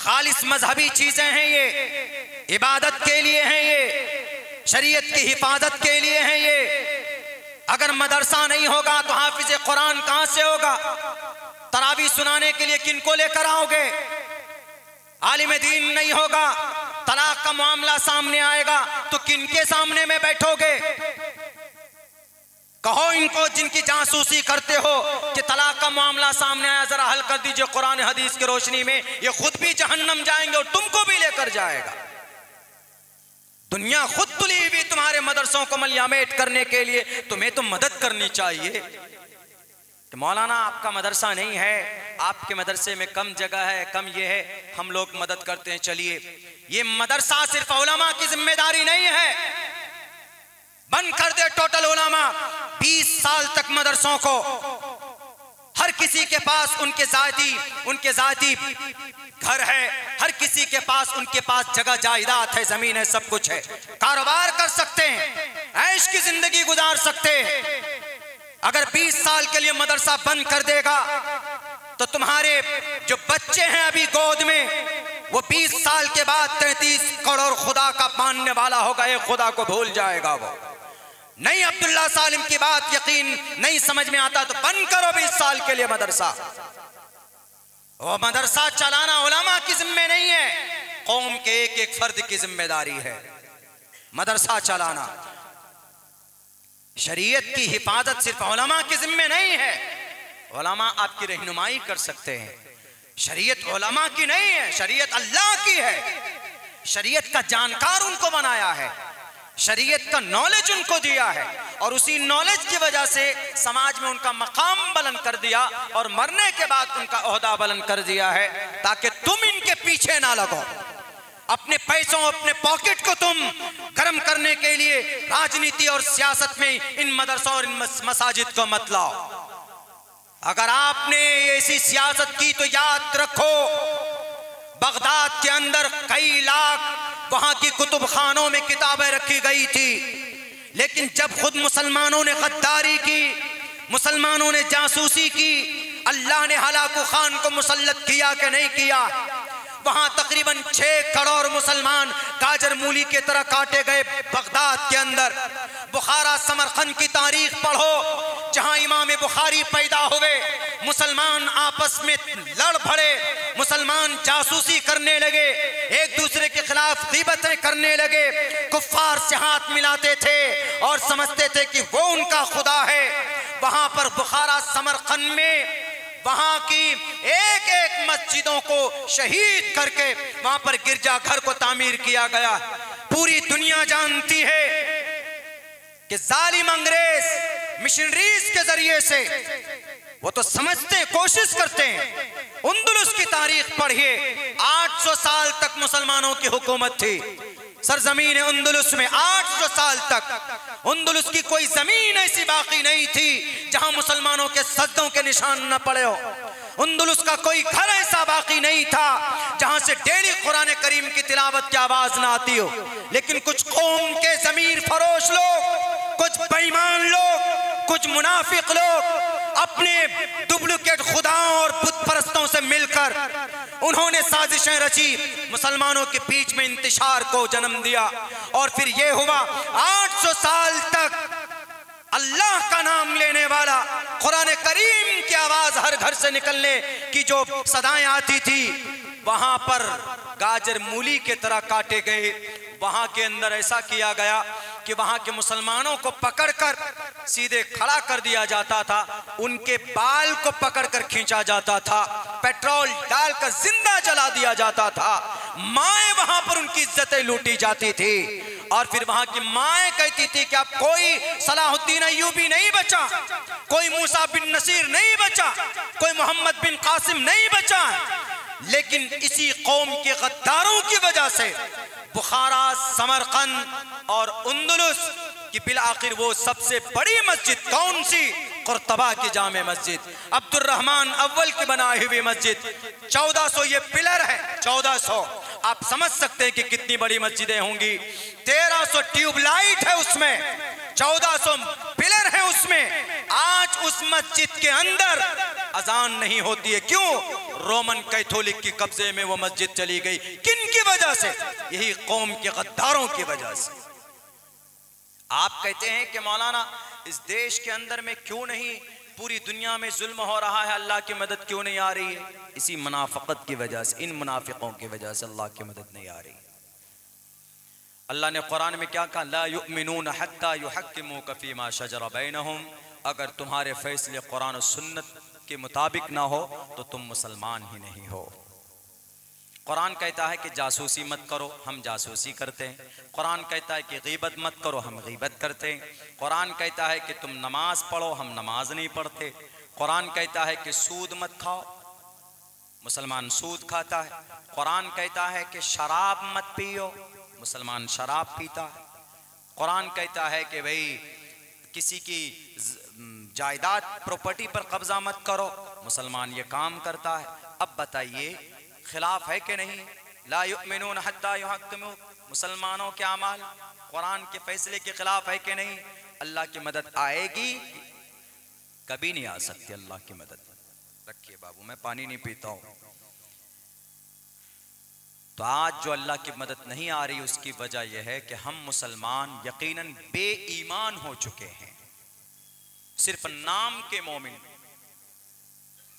खालिस मजहबी चीजें हैं, ये इबादत के लिए हैं, ये शरीयत की हिफाजत के लिए हैं। ये अगर मदरसा नहीं होगा तो हाफिज कुरान कहां से होगा? तरावी सुनाने के लिए किनको लेकर आओगे? आलिम दीन नहीं होगा, तलाक का मामला सामने आएगा तो किनके सामने में बैठोगे? कहो इनको जिनकी जासूसी करते हो कि तलाक का मामला सामने आया, जरा हल कर दीजिए कुरान हदीस की रोशनी में, ये खुद भी जहन्नम जाएंगे और तुमको भी लेकर जाएगा। दुनिया खुद तुली हुई तुम्हारे मदरसों को मलयामेट करने के लिए, तुम्हें तो मदद करनी चाहिए कि मौलाना आपका मदरसा नहीं है, आपके मदरसे में कम जगह है, कम ये है, हम लोग मदद करते हैं। चलिए, ये मदरसा सिर्फ उलमा की जिम्मेदारी नहीं है, बंद कर दे टोटल उलमा। बीस साल तक मदरसों को हर किसी के पास उनके जाती उनके जाती घर है, हर किसी के पास उनके पास जगह जायदाद है, जमीन है, सब कुछ है, कारोबार कर सकते हैं, ऐश की जिंदगी गुजार सकते हैं। अगर बीस साल के लिए मदरसा बंद कर देगा तो तुम्हारे जो बच्चे हैं अभी गोद में, वो बीस साल के बाद तैंतीस करोड़ खुदा का मानने वाला होगा, एक खुदा को भूल जाएगा वो। नहीं अब्दुल्ला सालिम की बात यकीन नहीं समझ में आता तो बंद करो बीस साल के लिए मदरसा। वो मदरसा चलाना उलमा की जिम्मे नहीं है, कौम के एक एक फर्द की जिम्मेदारी है मदरसा चलाना। शरीयत की हिफाजत सिर्फ उलमा की जिम्मे नहीं है, उलमा आपकी रहनुमाई कर सकते हैं। शरीयत उलमा की नहीं है, शरीयत अल्लाह की है। शरीयत का जानकार उनको बनाया है, शरीयत का नॉलेज उनको दिया है, और उसी नॉलेज की वजह से समाज में उनका मकाम बुलंद कर दिया और मरने के बाद उनका ओहदा बुलंद कर दिया है, ताकि तुम इनके पीछे ना लगो। अपने पैसों, अपने पॉकेट को तुम गर्म करने के लिए राजनीति और सियासत में इन मदरसों और इन मसाजिद को मत लाओ। अगर आपने ऐसी सियासत की तो याद रखो, बगदाद के अंदर कई लाख वहां की कुतुब खानों में किताबें रखी गई थी, लेकिन जब खुद मुसलमानों ने गद्दारी की, मुसलमानों ने जासूसी की, अल्लाह ने हलाकू खान को मुसल्लत किया कि नहीं किया? वहां तकरीबन छह करोड़ मुसलमान गाजर मूली की तरह काटे गए बगदाद के अंदर। बुखारा समरकंद की तारीख पढ़ो, जहां इमाम बुखारी पैदा हुए, मुसलमान आपस में लड़ पड़े, मुसलमान जासूसी करने लगे, एक दूसरे के खिलाफ गीबतें करने लगे, कुफ्फार से हाथ मिलाते थे और समझते थे कि वो उनका खुदा है। वहां पर बुखारा समरकंद में वहाँ की एक एक मस्जिदों को शहीद करके वहाँ पर गिरजा घर को तामीर किया गया। पूरी दुनिया जानती है कि जालिम अंग्रेज मिशनरीज के जरिए से वो तो समझते कोशिश करते हैं। अंदलुस की तारीख पढ़िए, आठ सौ साल तक मुसलमानों की हुकूमत थी। सरजमीन अंदलुस में आठ सौ साल तक अंदलुस की कोई जमीन ऐसी बाकी नहीं थी जहां मुसलमानों के सजदों के निशान न पड़े हो। अंदलुस का कोई घर ऐसा बाकी नहीं था जहां से डेली कुरान करीम की तिलावत की आवाज ना आती हो। लेकिन कुछ कौम के जमीर फरोश लोग, कुछ बेईमान लोग, कुछ मुनाफिक लोग अपने डुप्लीकेट खुदाओं और बुत परस्तों से मिलकर उन्होंने साजिशें रची, मुसलमानों के बीच में इंतशार को जन्म दिया। और फिर यह हुआ आठ सौ साल तक अल्लाह का नाम लेने वाला, कुरान करीम की आवाज हर घर से निकलने की जो सदाएं आती थी वहां पर गाजर मूली के तरह काटे गए। वहां के अंदर ऐसा किया गया कि वहां के मुसलमानों को पकड़कर सीधे खड़ा कर दिया जाता था, उनके बाल को पकड़कर खींचा जाता था, पेट्रोल डालकर जिंदा जला दिया जाता था। माएँ वहां पर उनकी इज्जतें लूटी जाती थी। और फिर वहां की माएँ कहती थी कि अब कोई सलाहुद्दीन अय्यूबी नहीं बचा, कोई मूसा बिन नसीर नहीं बचा, कोई मोहम्मद बिन कासिम नहीं बचा। लेकिन इसी कौम के गद्दारों की वजह से बुखारा, समरकंद और अंदलुस कि बिल आखिर वो सबसे बड़ी मस्जिद कौन सी, कोर्तबा की जामे मस्जिद, अब्दुल रहमान अव्वल की बनाई हुई मस्जिद। चौदह सौ ये पिलर है, चौदह सौ। आप समझ सकते हैं कि कितनी बड़ी मस्जिदें होंगी। तेरह सौ ट्यूबलाइट है उसमें, चौदह सौ पिलर है उसमें। आज उस मस्जिद के अंदर अजान नहीं होती है। क्यों? रोमन कैथोलिक के कब्जे में वो मस्जिद चली गई। किन की वजह से? यही कौम के गद्दारों की वजह से। आप कहते हैं कि मौलाना इस देश के अंदर में क्यों नहीं, पूरी दुनिया में जुल्म हो रहा है, अल्लाह की मदद क्यों नहीं आ रही है? इसी मुनाफिकत की वजह से, इन मुनाफिकों की वजह से अल्लाह की मदद नहीं आ रही। अल्लाह ने कुरान में क्या कहा? ला युमिनून हत्ता युहक्किमूक फीमा शजरा बैनहुम। अगर तुम्हारे फैसले कुरान और सुन्नत के मुताबिक ना हो तो तुम मुसलमान ही नहीं हो। कुरान कहता है कि जासूसी मत करो, हम जासूसी करते हैं। कुरान कहता है कि गीबत मत करो, हम गीबत करते हैं। कुरान कहता है कि तुम नमाज पढ़ो, हम नमाज नहीं पढ़ते। कुरान कहता है कि सूद मत खाओ, मुसलमान सूद खाता है। कुरान कहता है कि शराब मत पियो, मुसलमान शराब पीता है। कुरान कहता है कि भाई किसी की जायदाद, प्रॉपर्टी पर कब्जा मत करो, मुसलमान ये काम करता है। अब बताइए खिलाफ है कि नहीं? ला युमिनून हत्ता युहक्किमूक, मुसलमानों के अमाल कुरान के फैसले के खिलाफ है कि नहीं? अल्लाह की मदद आएगी? कभी नहीं आ सकती अल्लाह की मदद। रखिए बाबू, मैं पानी नहीं पीता हूँ। तो आज जो अल्लाह की मदद नहीं आ रही उसकी वजह यह है कि हम मुसलमान यकीनन बेईमान हो चुके हैं, सिर्फ नाम के मोमिन।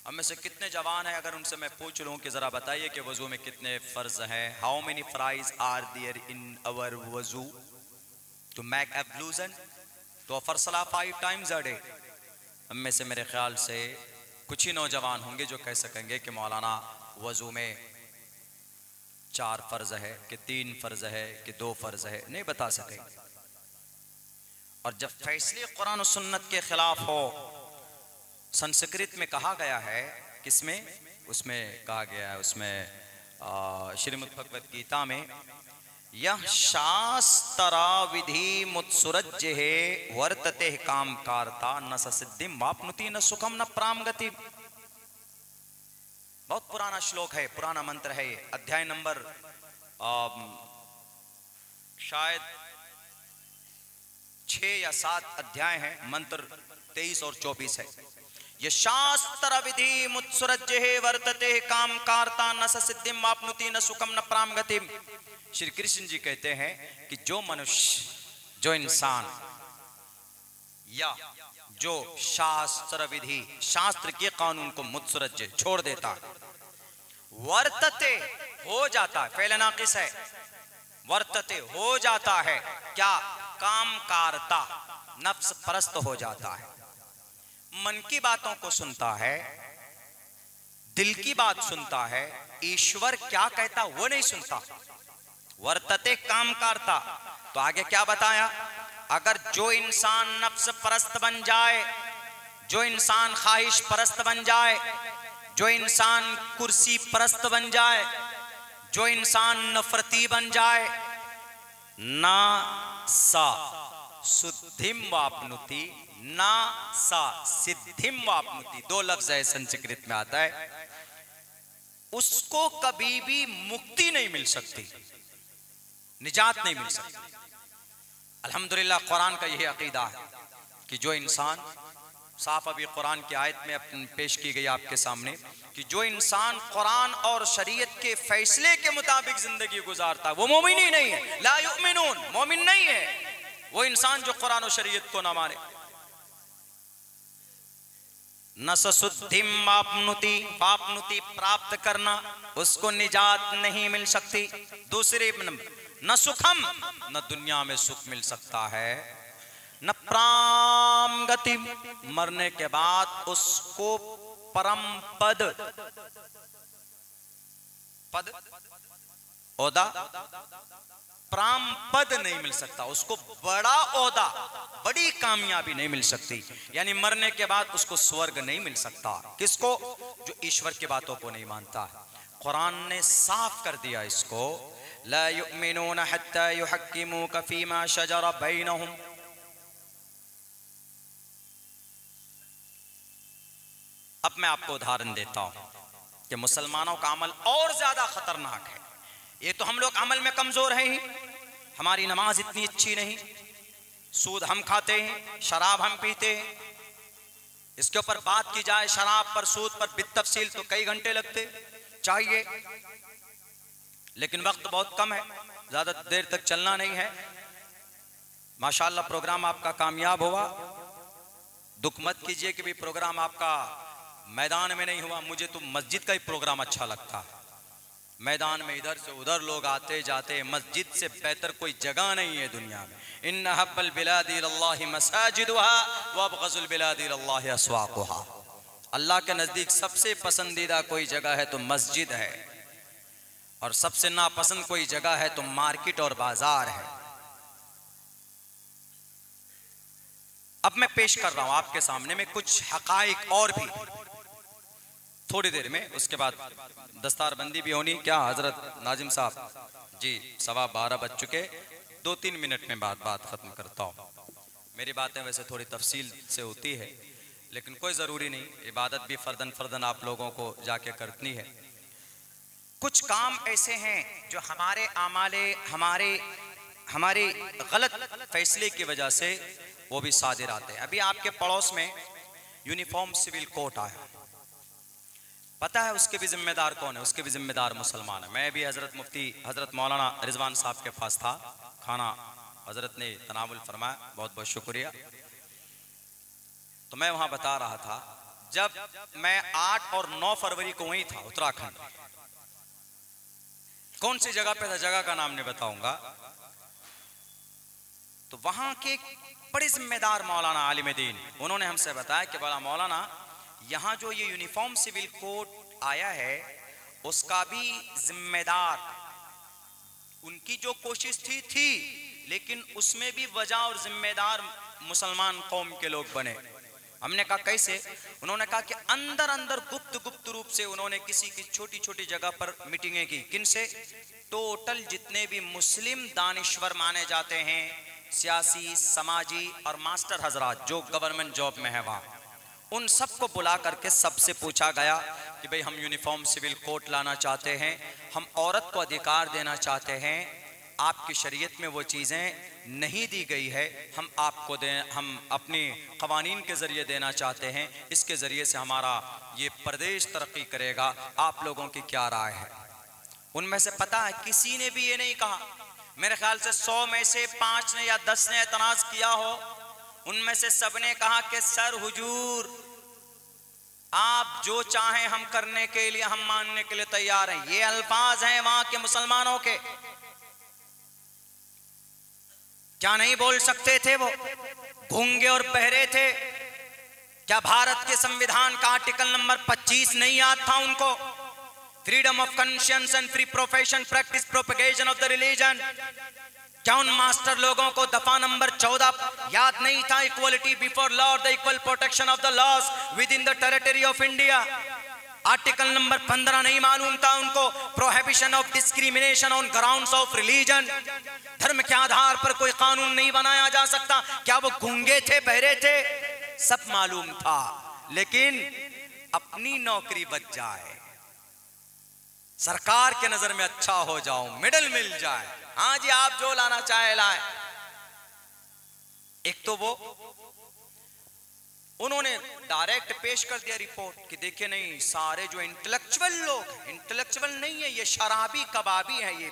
हम में से कितने जवान हैं, अगर उनसे मैं पूछ लूँ कि ज़रा बताइए कि वज़ू में कितने फ़र्ज़ हैं, हाउ मेनी फ्राइज आर देयर इन अवर वज़ू to make ablution to offer सला फाइव टाइम्स अ डे, हम में से मेरे ख्याल से कुछ ही नौजवान होंगे जो कह सकेंगे कि मौलाना वज़ू में चार फ़र्ज़ है, कि तीन फ़र्ज़ है, कि दो फ़र्ज़ है, नहीं बता सकेंगे। और जब फैसले कुरान और सुन्नत के ख़िलाफ़ हो, संस्कृत में कहा गया है, किसमें, उसमें कहा गया है, उसमें श्रीमद् भगवद गीता में, यह शास्त्रा विधि मुत्सुरज्य है वर्तते काम कारता न सिद्धिम वापनुति न सुखम न प्राम गति। बहुत पुराना श्लोक है, पुराना मंत्र है, अध्याय नंबर शायद छः या सात अध्याय है, मंत्र तेईस और चौबीस है। ये शास्त्र विधि मुत्सुरज्ये वर्तते काम कारता न सिद्धिम वापनुति न सुखम न प्रामगतिम। श्री कृष्ण जी कहते हैं कि जो मनुष्य, जो इंसान या जो शास्त्र विधि, शास्त्र के कानून को मुत्सुरज्ये, छोड़ देता, वर्तते हो जाता है, पहले नाकिस है, वर्तते हो जाता है, क्या, काम कारता, नफ्स परस्त हो जाता है, मन की बातों को सुनता है, दिल की बात सुनता है, ईश्वर क्या कहता वो नहीं सुनता। वर्तते काम करता, तो आगे क्या बताया, अगर जो इंसान नफ्स परस्त बन जाए, जो इंसान ख्वाहिश परस्त बन जाए, जो इंसान कुर्सी परस्त बन जाए, जो इंसान नफरती बन जाए, ना सा शुद्धिम वापनुति, ना सा सिद्धिम वापनुति, दो लफ्ज है संस्कृत में आता है, उसको कभी भी मुक्ति नहीं मिल सकती, निजात नहीं मिल सकती। अल्हम्दुलिल्लाह कुरान का यही अकीदा है कि जो इंसान, साफ अभी कुरान की आयत में पेश की गई आपके सामने, कि जो इंसान कुरान और शरीयत के फैसले के मुताबिक जिंदगी गुजारता है वो मोमिन ही नहीं है, ला युमिनून, मोमिन नहीं है वो इंसान जो कुरान और शरीयत को ना माने। न सुद्धिम पापनुति, पापनुति प्राप्त करना, उसको निजात नहीं मिल सकती। दूसरे नंबर, न सुखम, न दुनिया में सुख मिल सकता है, न प्राम गति, मरने के बाद उसको परम पद, पद ओदा, प्राम पद नहीं मिल सकता, उसको बड़ा ओदा, बड़ी कामयाबी नहीं मिल सकती। यानी मरने के बाद उसको स्वर्ग नहीं मिल सकता। किसको? जो ईश्वर की बातों को नहीं मानता है। कुरान ने साफ कर दिया इसको, ला युमिनून हत्ता युहक्किमूक फीमा शजर बैनहुम। अब मैं आपको उदाहरण देता हूं कि मुसलमानों का अमल और ज्यादा खतरनाक है। ये तो हम लोग अमल में कमजोर हैं ही, हमारी नमाज इतनी अच्छी नहीं, सूद हम खाते हैं, शराब हम पीते हैं। इसके ऊपर बात की जाए शराब पर, सूद पर बितफसील तो कई घंटे लगते चाहिए, लेकिन वक्त बहुत कम है, ज्यादा देर तक चलना नहीं है। माशाल्लाह प्रोग्राम आपका कामयाब हुआ, दुख मत कीजिए कि भी प्रोग्राम आपका मैदान में नहीं हुआ। मुझे तो मस्जिद का ही प्रोग्राम अच्छा लगता है, मैदान में इधर से उधर लोग आते जाते, मस्जिद से बेहतर कोई जगह नहीं है दुनिया में। इन्ना हब्बल बिलादि लिल्लाहि मसाजिदुहा व अबगजुल बिलादि लिल्लाहि अस्वाकुहा। अल्लाह के नज़दीक सबसे पसंदीदा कोई जगह है तो मस्जिद है, और सबसे नापसंद कोई जगह है तो मार्केट और बाजार है। अब मैं पेश कर रहा हूं आपके सामने में कुछ हकाइक और भी, थोड़ी देर में उसके बाद दस्तारबंदी भी होनी। क्या हजरत नाजिम साहब जी? सवा बारह बज चुके, दो तीन मिनट में बात बात खत्म करता हूं। मेरी बातें वैसे थोड़ी तफसील से होती है, लेकिन कोई ज़रूरी नहीं, इबादत भी फर्दन फर्दन आप लोगों को जाके करनी है। कुछ काम ऐसे हैं जो हमारे आमाले, हमारे हमारे गलत फैसले की वजह से वो भी साजिर आते हैं। अभी आपके पड़ोस में यूनिफॉर्म सिविल कोड आया, पता है उसके भी जिम्मेदार कौन है? उसके भी जिम्मेदार मुसलमान है। मैं भी हजरत मुफ्ती हजरत मौलाना रिजवान साहब के पास था, खाना हजरत ने तनावुल फरमाया, बहुत बहुत शुक्रिया। तो मैं वहाँ बता रहा था, जब मैं आठ और नौ फरवरी को वहीं था उत्तराखंड, कौन सी जगह पे था, जगह का नाम नहीं बताऊंगा, तो वहां के बड़े जिम्मेदार मौलाना आलिम दीन, उन्होंने हमसे बताया कि बड़ा मौलाना, यहाँ जो ये यूनिफॉर्म सिविल कोड आया है उसका भी जिम्मेदार, उनकी जो कोशिश थी थी लेकिन उसमें भी वजह और जिम्मेदार मुसलमान कौम के लोग बने। हमने कहा कैसे? उन्होंने कहा कि अंदर अंदर गुप्त गुप्त रूप से उन्होंने किसी की छोटी छोटी जगह पर मीटिंगें की। किनसे? टोटल जितने भी मुस्लिम दानिश्वर माने जाते हैं, सियासी, समाजी और मास्टर हजरात जो गवर्नमेंट जॉब में है, वहाँ उन सबको बुला करके सबसे पूछा गया कि भाई हम यूनिफॉर्म सिविल कोड लाना चाहते हैं, हम औरत को अधिकार देना चाहते हैं, आपकी शरीयत में वो चीज़ें नहीं दी गई है, हम आपको दें, हम अपने कवानीन के ज़रिए देना चाहते हैं, इसके ज़रिए से हमारा ये प्रदेश तरक्की करेगा, आप लोगों की क्या राय है? उनमें से पता है किसी ने भी ये नहीं कहा, मेरे ख्याल से सौ में से पाँच ने या दस ने एतराज़ किया हो, उनमें से सब ने कहा कि सर हुजूर आप जो चाहें हम करने के लिए, हम मानने के लिए तैयार हैं। ये अल्फाज हैं वहाँ के मुसलमानों के। क्या नहीं बोल सकते थे वो? गूंगे और बहरे थे? क्या भारत के संविधान का आर्टिकल नंबर पच्चीस नहीं याद था उनको? Freedom of conscience and free profession practice propagation of the religion. क्या उन मास्टर लोगों को दफा नंबर चौदह याद नहीं था? इक्वलिटी बिफोर लॉ और the equal protection of the laws with in the territory of India. Article number पंद्रह नहीं मालूम था उनको? Prohibition of discrimination on grounds of religion. धर्म के आधार पर कोई कानून नहीं बनाया जा सकता। क्या वो गूंगे थे, बहरे थे? सब मालूम था, लेकिन अपनी नौकरी बच जाए, सरकार के नजर में अच्छा हो जाओ, मेडल मिल जाए, हाँ जी आप जो लाना चाहे लाए। एक तो वो उन्होंने डायरेक्ट पेश कर दिया रिपोर्ट कि देखिए नहीं, सारे जो इंटेलेक्चुअल लोग, इंटेलेक्चुअल नहीं है ये, शराबी कबाबी है, ये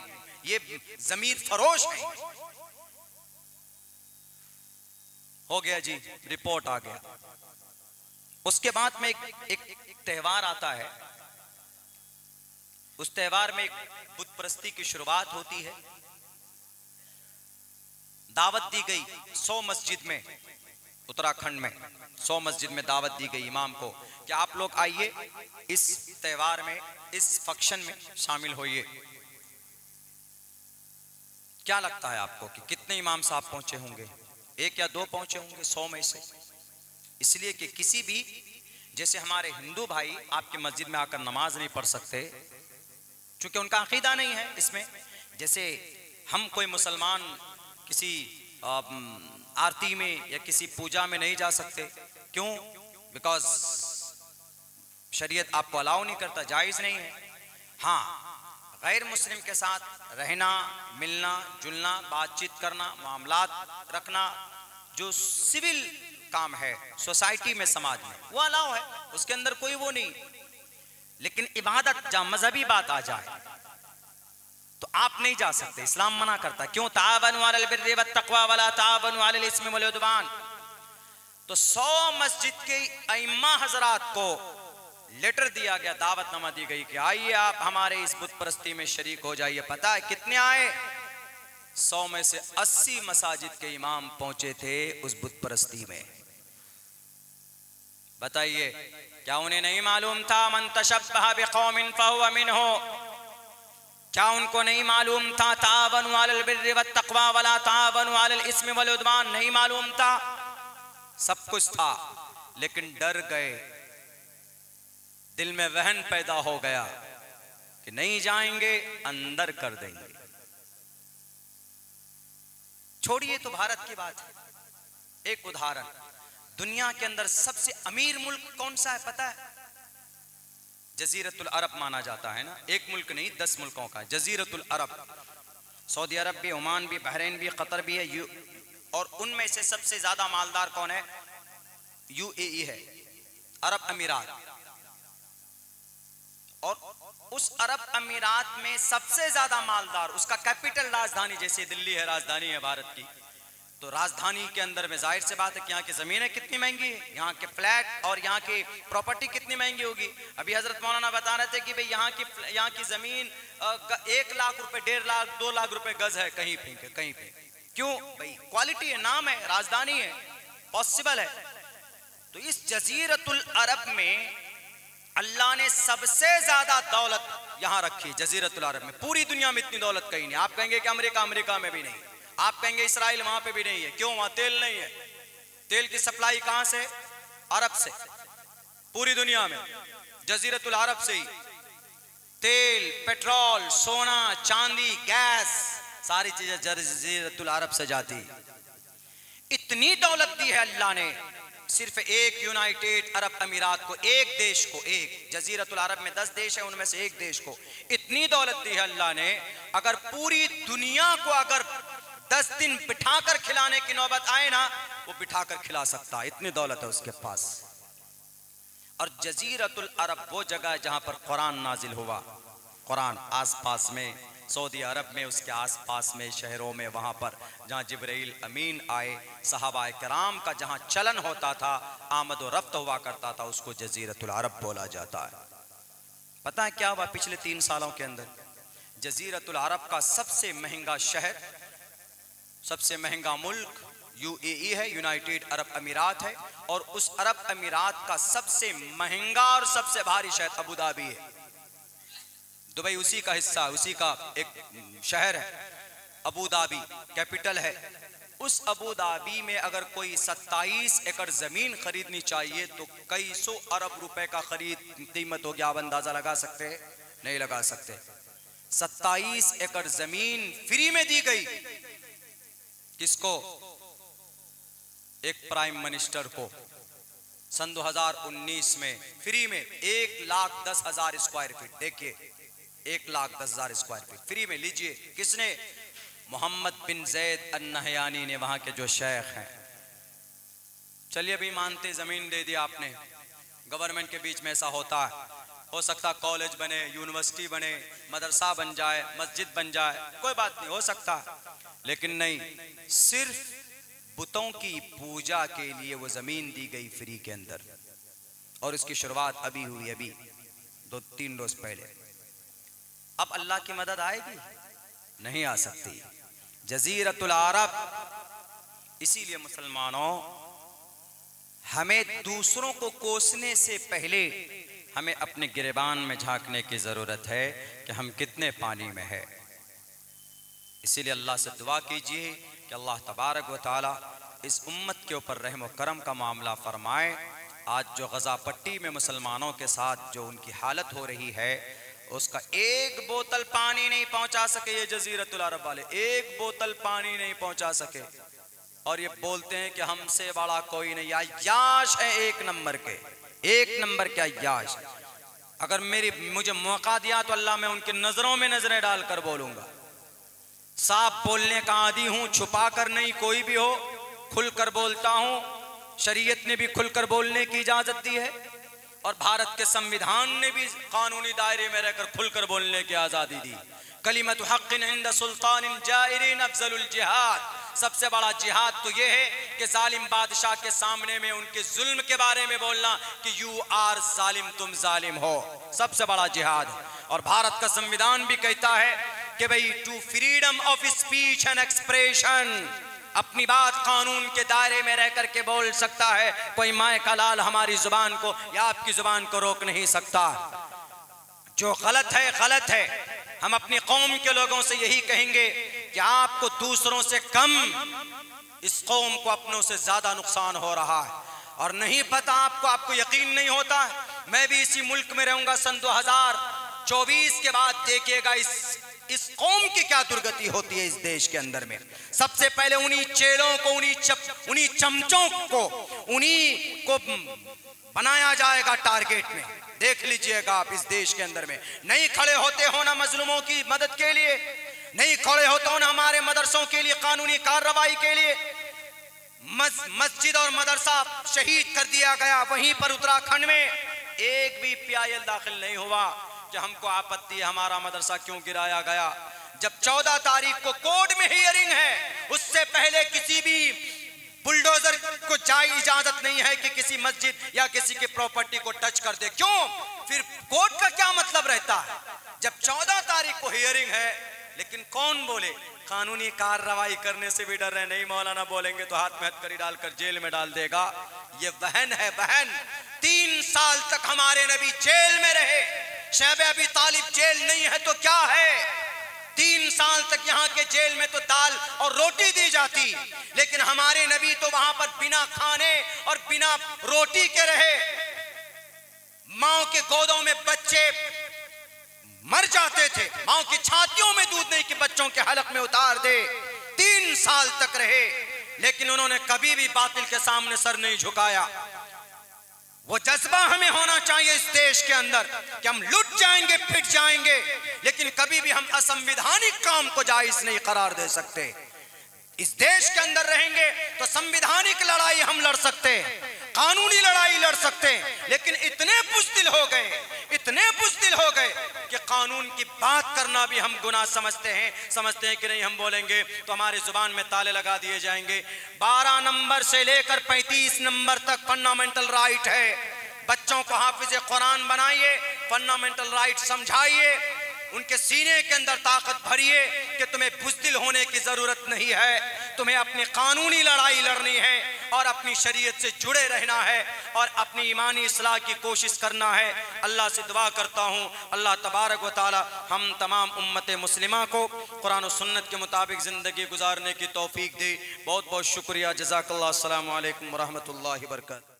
ये जमीर फरोश है। हो गया जी, रिपोर्ट आ गया। उसके बाद में एक, एक, एक त्यौहार आता है, उस त्यौहार में बुत परस्ती की शुरुआत होती है। दावत दी गई सौ मस्जिद में, उत्तराखंड में सौ मस्जिद में दावत दी गई इमाम को कि आप लोग आइए इस त्यौहार में, इस फंक्शन में शामिल होइए। क्या लगता है आपको कि कितने इमाम साहब पहुंचे होंगे? एक या दो पहुंचे होंगे सौ में से। इसलिए कि किसी भी, जैसे हमारे हिंदू भाई आपके मस्जिद में आकर नमाज नहीं पढ़ सकते क्योंकि उनका अकीदा नहीं है इसमें, जैसे हम कोई मुसलमान किसी आरती में या किसी पूजा में नहीं जा सकते। क्यों? बिकॉज शरीयत आपको अलाउ नहीं करता, जायज़ नहीं है। हाँ, गैर मुस्लिम के साथ रहना, मिलना जुलना, बातचीत करना, मामलात रखना, जो सिविल काम है सोसाइटी में, समाज में, वो अलाउ है, उसके अंदर कोई वो नहीं। लेकिन इबादत, जहाँ मजहबी बात आ जाए तो आप नहीं जा सकते, इस्लाम मना करता। क्यों? तावनु अलल बिर्रि वत्तक्वा वला तावनु अलल इस्मि वल उद्वान। तो सौ मस्जिद के अइम्मा हजरात को लेटर दिया गया, दावतनामा दी गई कि आइए आप हमारे इस बुत परस्ती में शरीक हो जाइए। पता है कितने आए? सौ में से अस्सी मसाजिद के इमाम पहुंचे थे उस बुत परस्ती में। बताइए, क्या उन्हें नहीं मालूम था मन तशब्बह बिक़ौमिन फहुव मिन्हुम? क्या उनको नहीं मालूम था तावनु अलल बिर्रि वत्तक़्वा वला तावनु अलल इस्मि वल उद्वान? नहीं मालूम था, सब कुछ था, लेकिन डर गए। दिल में वहन पैदा हो गया कि नहीं जाएंगे, अंदर कर देंगे। छोड़िए तो भारत की बात है, एक उदाहरण, दुनिया के अंदर सबसे अमीर मुल्क कौन सा है पता है? जजीरतुल अरब माना जाता है ना, एक मुल्क नहीं दस मुल्कों का जजीरतुल अरब। सऊदी अरब भी, ओमान भी, बहरीन भी, कतर भी है, और उनमें से सबसे ज्यादा मालदार कौन है? यूएई है, अरब अमीरात। और उस अरब अमीरात में सबसे ज्यादा मालदार, उसका कैपिटल राजधानी, जैसे दिल्ली है राजधानी है भारत की, तो राजधानी के अंदर में जाहिर सी बात है कि यहाँ की ज़मीनें कितनी महंगी है, यहाँ के फ्लैट और यहाँ की प्रॉपर्टी कितनी महंगी होगी। अभी हजरत मौलाना बता रहे थे कि भाई यहाँ की यहाँ की ज़मीन एक लाख रुपए, डेढ़ लाख, दो लाख रुपए गज है कहीं पे कहीं पे। क्यों भाई? क्वालिटी है, नाम है, राजधानी है, पॉसिबल है। तो इस जजीरतुल अरब में अल्लाह ने सबसे ज्यादा दौलत यहां रखी, जजीरतुल अरब में। पूरी दुनिया में इतनी दौलत कहीं नहीं। आप कहेंगे कि अमेरिका, अमेरिका में भी नहीं। आप कहेंगे इसराइल, वहां पे भी नहीं है। क्यों? वहां तेल नहीं है। तेल की सप्लाई कहां से? अरब से, पूरी दुनिया में, जजीरतुल अरब से ही। तेल, पेट्रोल, सोना, चांदी, गैस, सारी चीजें जजीरतुल अरब से जाती। इतनी दौलत दी है अल्लाह ने सिर्फ एक यूनाइटेड अरब अमीरात को, एक देश को, एक जजीरतुल अरब में दस देश है, उनमें से एक देश को इतनी दौलत दी है अल्लाह ने। अगर पूरी दुनिया को अगर दस दिन बिठाकर खिलाने की नौबत आए ना, वो बिठाकर खिला सकता है, इतनी दौलत है उसके पास। और जजीरतुल अरब वो जगह है जहां पर कुरान नाजिल हुआ। कुरान आसपास में, सऊदी अरब में, उसके आसपास में शहरों में, वहाँ पर जहाँ जिब्राइल अमीन आए, सहाबाए किराम का जहाँ चलन होता था, आमद व रफ्त हुआ करता था, उसको जजीरतुल अरब बोला जाता है। पता है क्या हुआ पिछले तीन सालों के अंदर? जजीरतुल अरब का सबसे महंगा शहर, सबसे महंगा मुल्क यूएई है, यूनाइटेड अरब अमीरात है, और उस अरब अमीरात का सबसे महंगा और सबसे भारी शहर अबू धाबी है। दुबई उसी का हिस्सा, उसी का एक शहर है, अबू धाबी कैपिटल है। उस अबू धाबी में अगर कोई सत्ताईस एकड़ जमीन खरीदनी चाहिए तो कई सौ अरब रुपए का खरीद कीमत होगी। आप अंदाजा लगा सकते हैं? नहीं लगा सकते। सत्ताईस एकड़ जमीन फ्री में दी गई किसको? एक प्राइम मिनिस्टर को सन दो हज़ार उन्नीस में फ्री में एक लाख दस हजार स्क्वायर फीट। देखिए एक लाख दस हजार स्क्वायर फीट फ्री में लीजिए। किसने? मोहम्मद बिन जैद अल नहयानी ने, वहां के जो शेख हैं। चलिए अभी मानते जमीन दे दी आपने। गवर्नमेंट के बीच में ऐसा होता है, हो सकता कॉलेज बने, यूनिवर्सिटी बने, मदरसा बन जाए, मस्जिद बन जाए, कोई बात नहीं, हो सकता। लेकिन नहीं, सिर्फ बुतों की पूजा के लिए वो जमीन दी गई फ्री के अंदर। और इसकी शुरुआत अभी हुई, अभी दो तीन रोज पहले। अब अल्लाह की मदद आएगी? नहीं आ सकती। जजीरतुल अरब। इसीलिए मुसलमानों, हमें दूसरों को कोसने से पहले हमें अपने गिरेबान में झांकने की जरूरत है कि हम कितने पानी में है। इसीलिए अल्लाह से दुआ कीजिए कि अल्लाह तबारक व ताला इस उम्मत के ऊपर रहम व करम का मामला फरमाए। आज जो गजा पट्टी में मुसलमानों के साथ जो उनकी हालत हो रही है, उसका एक बोतल पानी नहीं पहुंचा सके ये जजीरतुल अरब वाले, एक बोतल पानी नहीं पहुंचा सके। और ये बोलते हैं कि हमसे बड़ा कोई नहीं। अय्याश है एक नंबर के, एक नंबर के अय्याश। अगर मेरी मुझे मौका दिया तो अल्लाह मैं उनकी नजरों में नजरें डालकर बोलूंगा। साफ बोलने का आदी हूं, छुपा कर नहीं। कोई भी हो खुलकर बोलता हूं। शरीयत ने भी खुलकर बोलने की इजाजत दी है और भारत के संविधान ने भी कानूनी दायरे में रहकर खुलकर बोलने की आजादी दी। कलिमतु हक़्क़िन इंद सुल्तानिन जाइरिन अफ़ज़लुल जिहाद। सबसे बड़ा जिहाद तो यह है कि जालिम बादशाह के सामने में उनके जुल्म के बारे में बोलना कि यू आर जालिम, तुम जालिम हो, सबसे बड़ा जिहाद है। और भारत का संविधान भी कहता है कि भाई to freedom of speech and expression, अपनी बात कानून के दायरे में रह करके बोल सकता है। कोई माय का लाल हमारी जुबान को या आपकी जुबान को रोक नहीं सकता। जो गलत है गलत है। हम अपनी कौम के लोगों से यही कहेंगे कि आपको दूसरों से कम, इस कौम को अपनों से ज्यादा नुकसान हो रहा है। और नहीं पता आपको, आपको यकीन नहीं होता। मैं भी इसी मुल्क में रहूंगा सन दो हजार चौबीस के बाद, देखिएगा इस इस कौम की क्या दुर्गति होती है इस देश के अंदर में। सबसे पहले उन्हीं चेलों को, उन्हीं चप उन्हीं चमचों को, उन्हीं को बनाया जाएगा टारगेट में। देख लीजिएगा आप इस देश के अंदर में। नहीं खड़े होते हो ना मजलूमों की मदद के लिए, नहीं खड़े होते हो ना हमारे मदरसों के लिए, कानूनी कार्रवाई के लिए। मस, मस्जिद और मदरसा शहीद कर दिया गया। वहीं पर उत्तराखंड में एक भी पीआईएल दाखिल नहीं हुआ कि हमको आपत्ति है हमारा मदरसा क्यों गिराया गया, जब चौदह तारीख को कोर्ट में हियरिंग है। उससे पहले किसी भी बुलडोजर को जाए इजाजत नहीं है कि किसी मस्जिद या किसी की प्रॉपर्टी को टच कर दे। क्यों? फिर कोर्ट का क्या मतलब रहता है जब चौदह तारीख को हियरिंग है? लेकिन कौन बोले? कानूनी कार्रवाई करने से भी डर रहे। नहीं मौलाना बोलेंगे तो हाथ में हथकड़ी डालकर जेल में डाल देगा। ये वहन है, वहन। तीन साल तक हमारे नबी जेल में रहे। शहब अभी तालिब जेल नहीं है तो क्या है? तीन साल तक यहाँ के जेल में तो दाल और रोटी दी जाती, लेकिन हमारे नबी तो वहां पर बिना खाने और बिना रोटी के रहे। माँ के गोदों में बच्चे मर जाते थे, माँ की छातियों में दूध नहीं कि बच्चों के हलक में उतार दे। तीन साल तक रहे, लेकिन उन्होंने कभी भी बातिल के सामने सर नहीं झुकाया। वो जज्बा हमें होना चाहिए इस देश के अंदर कि हम लुट जाएंगे, पिट जाएंगे, लेकिन कभी भी हम असंवैधानिक काम को जायज नहीं करार दे सकते। इस देश के अंदर रहेंगे तो संवैधानिक लड़ाई हम लड़ सकते हैं, कानूनी लड़ाई लड़ सकते हैं। लेकिन इतने बुज़दिल हो गए, इतने बुज़दिल हो गए कि कानून की बात करना भी हम गुनाह समझते हैं। समझते हैं कि नहीं हम बोलेंगे तो हमारी जुबान में ताले लगा दिए जाएंगे। बारह नंबर से लेकर पैंतीस नंबर तक फंडामेंटल राइट है। बच्चों को हाफिज कुरान बनाइए, फंडामेंटल राइट समझाइए, उनके सीने के अंदर ताकत भरिए कि तुम्हें बुज़दिल होने की जरूरत नहीं है, तुम्हें अपनी कानूनी लड़ाई लड़नी है। और अपनी शरीयत से जुड़े रहना है और अपनी ईमानी इस्लाह की कोशिश करना है। अल्लाह से दुआ करता हूँ अल्लाह तबारक व तआला हम तमाम उम्मत मुस्लिमा को कुरान और सुन्नत के मुताबिक ज़िंदगी गुजारने की तौफीक दे। बहुत बहुत शुक्रिया। जज़ाकल्लाह। अस्सलामु अलैकुम व रहमतुल्लाहि व बरकातुहू।